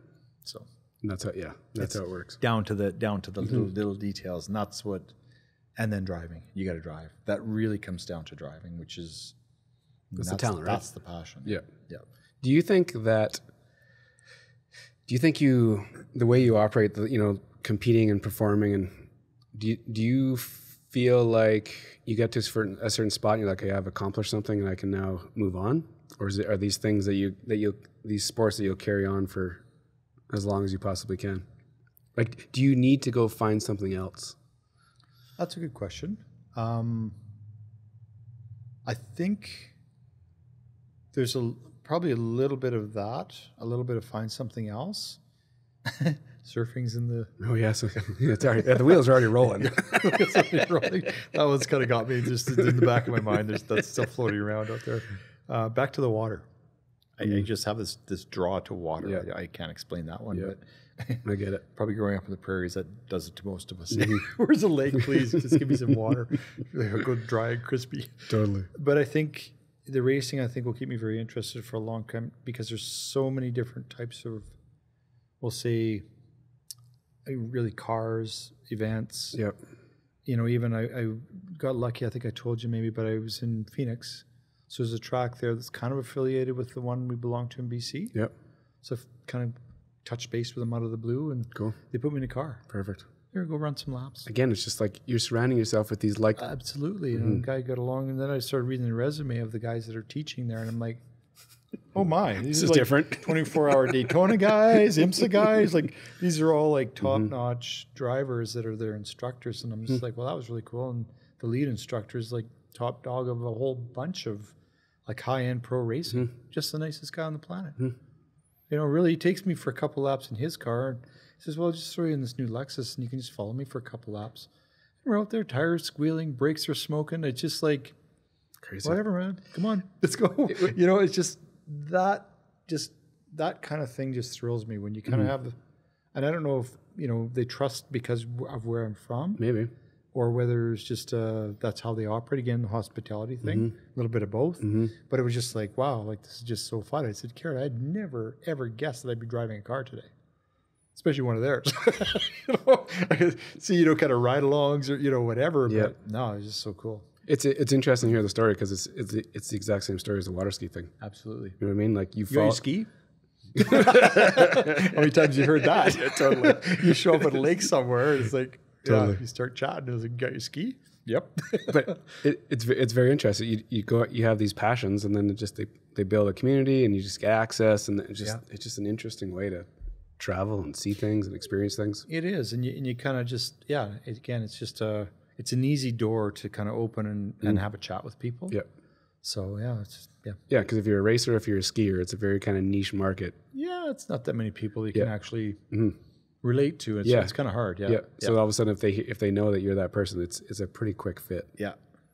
So. And that's how, yeah, that's how it works. Down to the, down to the mm-hmm. little, little details. And that's what, and then driving. You got to drive. That really comes down to driving, which is, that's, that's the talent, the, right? That's the passion. Yeah. Yeah. Do you think that, Do you think you, the way you operate, the, you know, competing and performing, and do you, do you feel like you get to a certain, a certain spot and you're like, hey, I've accomplished something and I can now move on? Or is it, are these things that you, that you, these sports that you'll carry on for as long as you possibly can? Like, do you need to go find something else? That's a good question. Um, I think there's a... Probably a little bit of that, a little bit of find something else. Surfing's in the... Oh, yeah. So, it's already, yeah, the wheels are already rolling. It's already rolling. That one's kind of got me just in the back of my mind. There's, that's still floating around out there. Uh, back to the water. I, I just have this this draw to water. Yeah. I, I can't explain that one, yeah. but... I get it. Probably growing up in the prairies, that does it to most of us. Mm-hmm. Where's a lake, please? Just give me some water. It'll go dry and crispy. Totally. But I think... The racing, I think, will keep me very interested for a long time, because there's so many different types of, we'll say, really cars, events. Yep. You know, even I, I got lucky, I think I told you maybe, but I was in Phoenix. So there's a track there that's kind of affiliated with the one we belong to in B C. Yep. So I kind of touched base with them out of the blue, and cool. they put me in a car. Perfect. Here, go run some laps. Again, it's just like you're surrounding yourself with these like... Absolutely. Mm-hmm. And the guy got along, and then I started reading the resume of the guys that are teaching there, and I'm like, oh my. This is like different. twenty-four hour Daytona guys, IMSA guys. Like, these are all like top-notch mm-hmm. drivers that are their instructors, and I'm just mm-hmm. like, well, that was really cool. And the lead instructor is like top dog of a whole bunch of like high-end pro racing. Mm-hmm. Just the nicest guy on the planet. Mm-hmm. You know, really, he takes me for a couple laps in his car, and he says, well, I'll just throw you in this new Lexus, and you can just follow me for a couple laps. And we're out there, tires squealing, brakes are smoking. It's just like, crazy. Whatever, man. Come on, let's go. You know, it's just that, just that kind of thing just thrills me when you kind of mm-hmm. have the, and I don't know if, you know, they trust because of where I'm from. Maybe. Or whether it's just, uh, that's how they operate. Again, the hospitality thing, mm-hmm. a little bit of both. Mm-hmm. But it was just like, wow, like this is just so fun. I said, Karen, I'd never, ever guessed that I'd be driving a car today. Especially one of theirs. You know? See, you know, kind of ride-alongs or, you know, whatever. Yep. But no, it's just so cool. It's it's interesting to hear the story, because it's, it's, it's the exact same story as the water ski thing. Absolutely. You know what I mean? Like you, you fall. You ski? How many times you've heard that? Yeah, totally. You show up at a lake somewhere, it's like, totally. Yeah, you start chatting, it's like, you got your ski? Yep. But it, it's it's very interesting. You, you go, you have these passions, and then it just they, they build a community, and you just get access, and it's just yeah. it's just an interesting way to travel and see things and experience things. It is, and you and you kind of just yeah. It, again, it's just a it's an easy door to kind of open and, mm. and have a chat with people. Yep. So yeah, it's, yeah, yeah. Because if you're a racer, if you're a skier, it's a very kind of niche market. Yeah, it's not that many people that you yep. can actually. Mm-hmm. relate to it, yeah. so it's kind of hard, yeah. yeah. So yeah. all of a sudden, if they if they know that you're that person, it's it's a pretty quick fit. Yeah,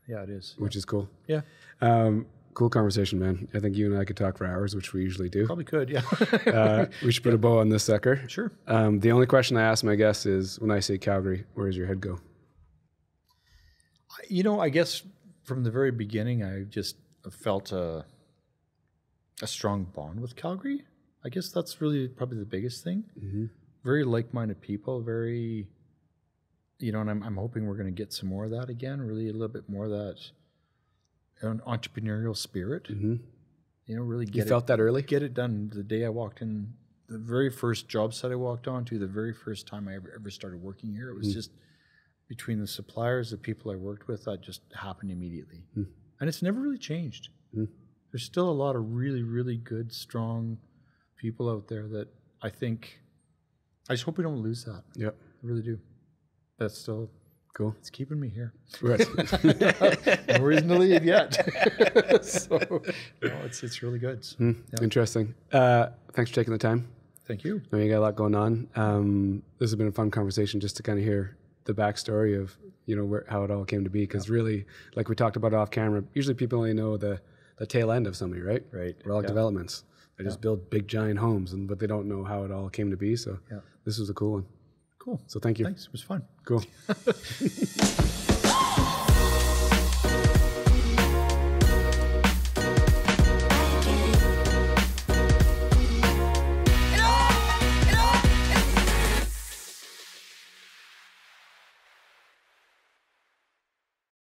yeah, it is. Which yeah. is cool. Yeah, um, cool conversation, man. I think you and I could talk for hours, which we usually do. Probably could, yeah. uh, we should put yeah. a bow on this sucker. Sure. Um, the only question I ask my guests is, when I say Calgary, where does your head go? You know, I guess from the very beginning, I just felt a a strong bond with Calgary. I guess that's really probably the biggest thing. Mm-hmm. Very like-minded people, very, you know, and I'm, I'm hoping we're going to get some more of that again, really a little bit more of that an entrepreneurial spirit, mm-hmm. you know, really get you it, felt that early? Get it done. The day I walked in, the very first job site I walked on to, the very first time I ever, ever started working here, it was mm. just between the suppliers, the people I worked with, that just happened immediately. Mm. And it's never really changed. Mm. There's still a lot of really, really good, strong people out there that I think... I just hope we don't lose that. Yeah, I really do. That's still cool. It's keeping me here. Right. No reason to leave yet. So no, it's it's really good. So, mm, yeah. Interesting. Uh, thanks for taking the time. Thank you. I know you got a lot going on. Um, this has been a fun conversation just to kind of hear the backstory of you know where how it all came to be. Because yeah. really, like we talked about off camera, usually people only know the the tail end of somebody, right? Right. Rawlyk yeah. Developments. They yeah. just build big, giant homes, and but they don't know how it all came to be. So yeah. this was a cool one. Cool. So thank you. Thanks. It was fun. Cool.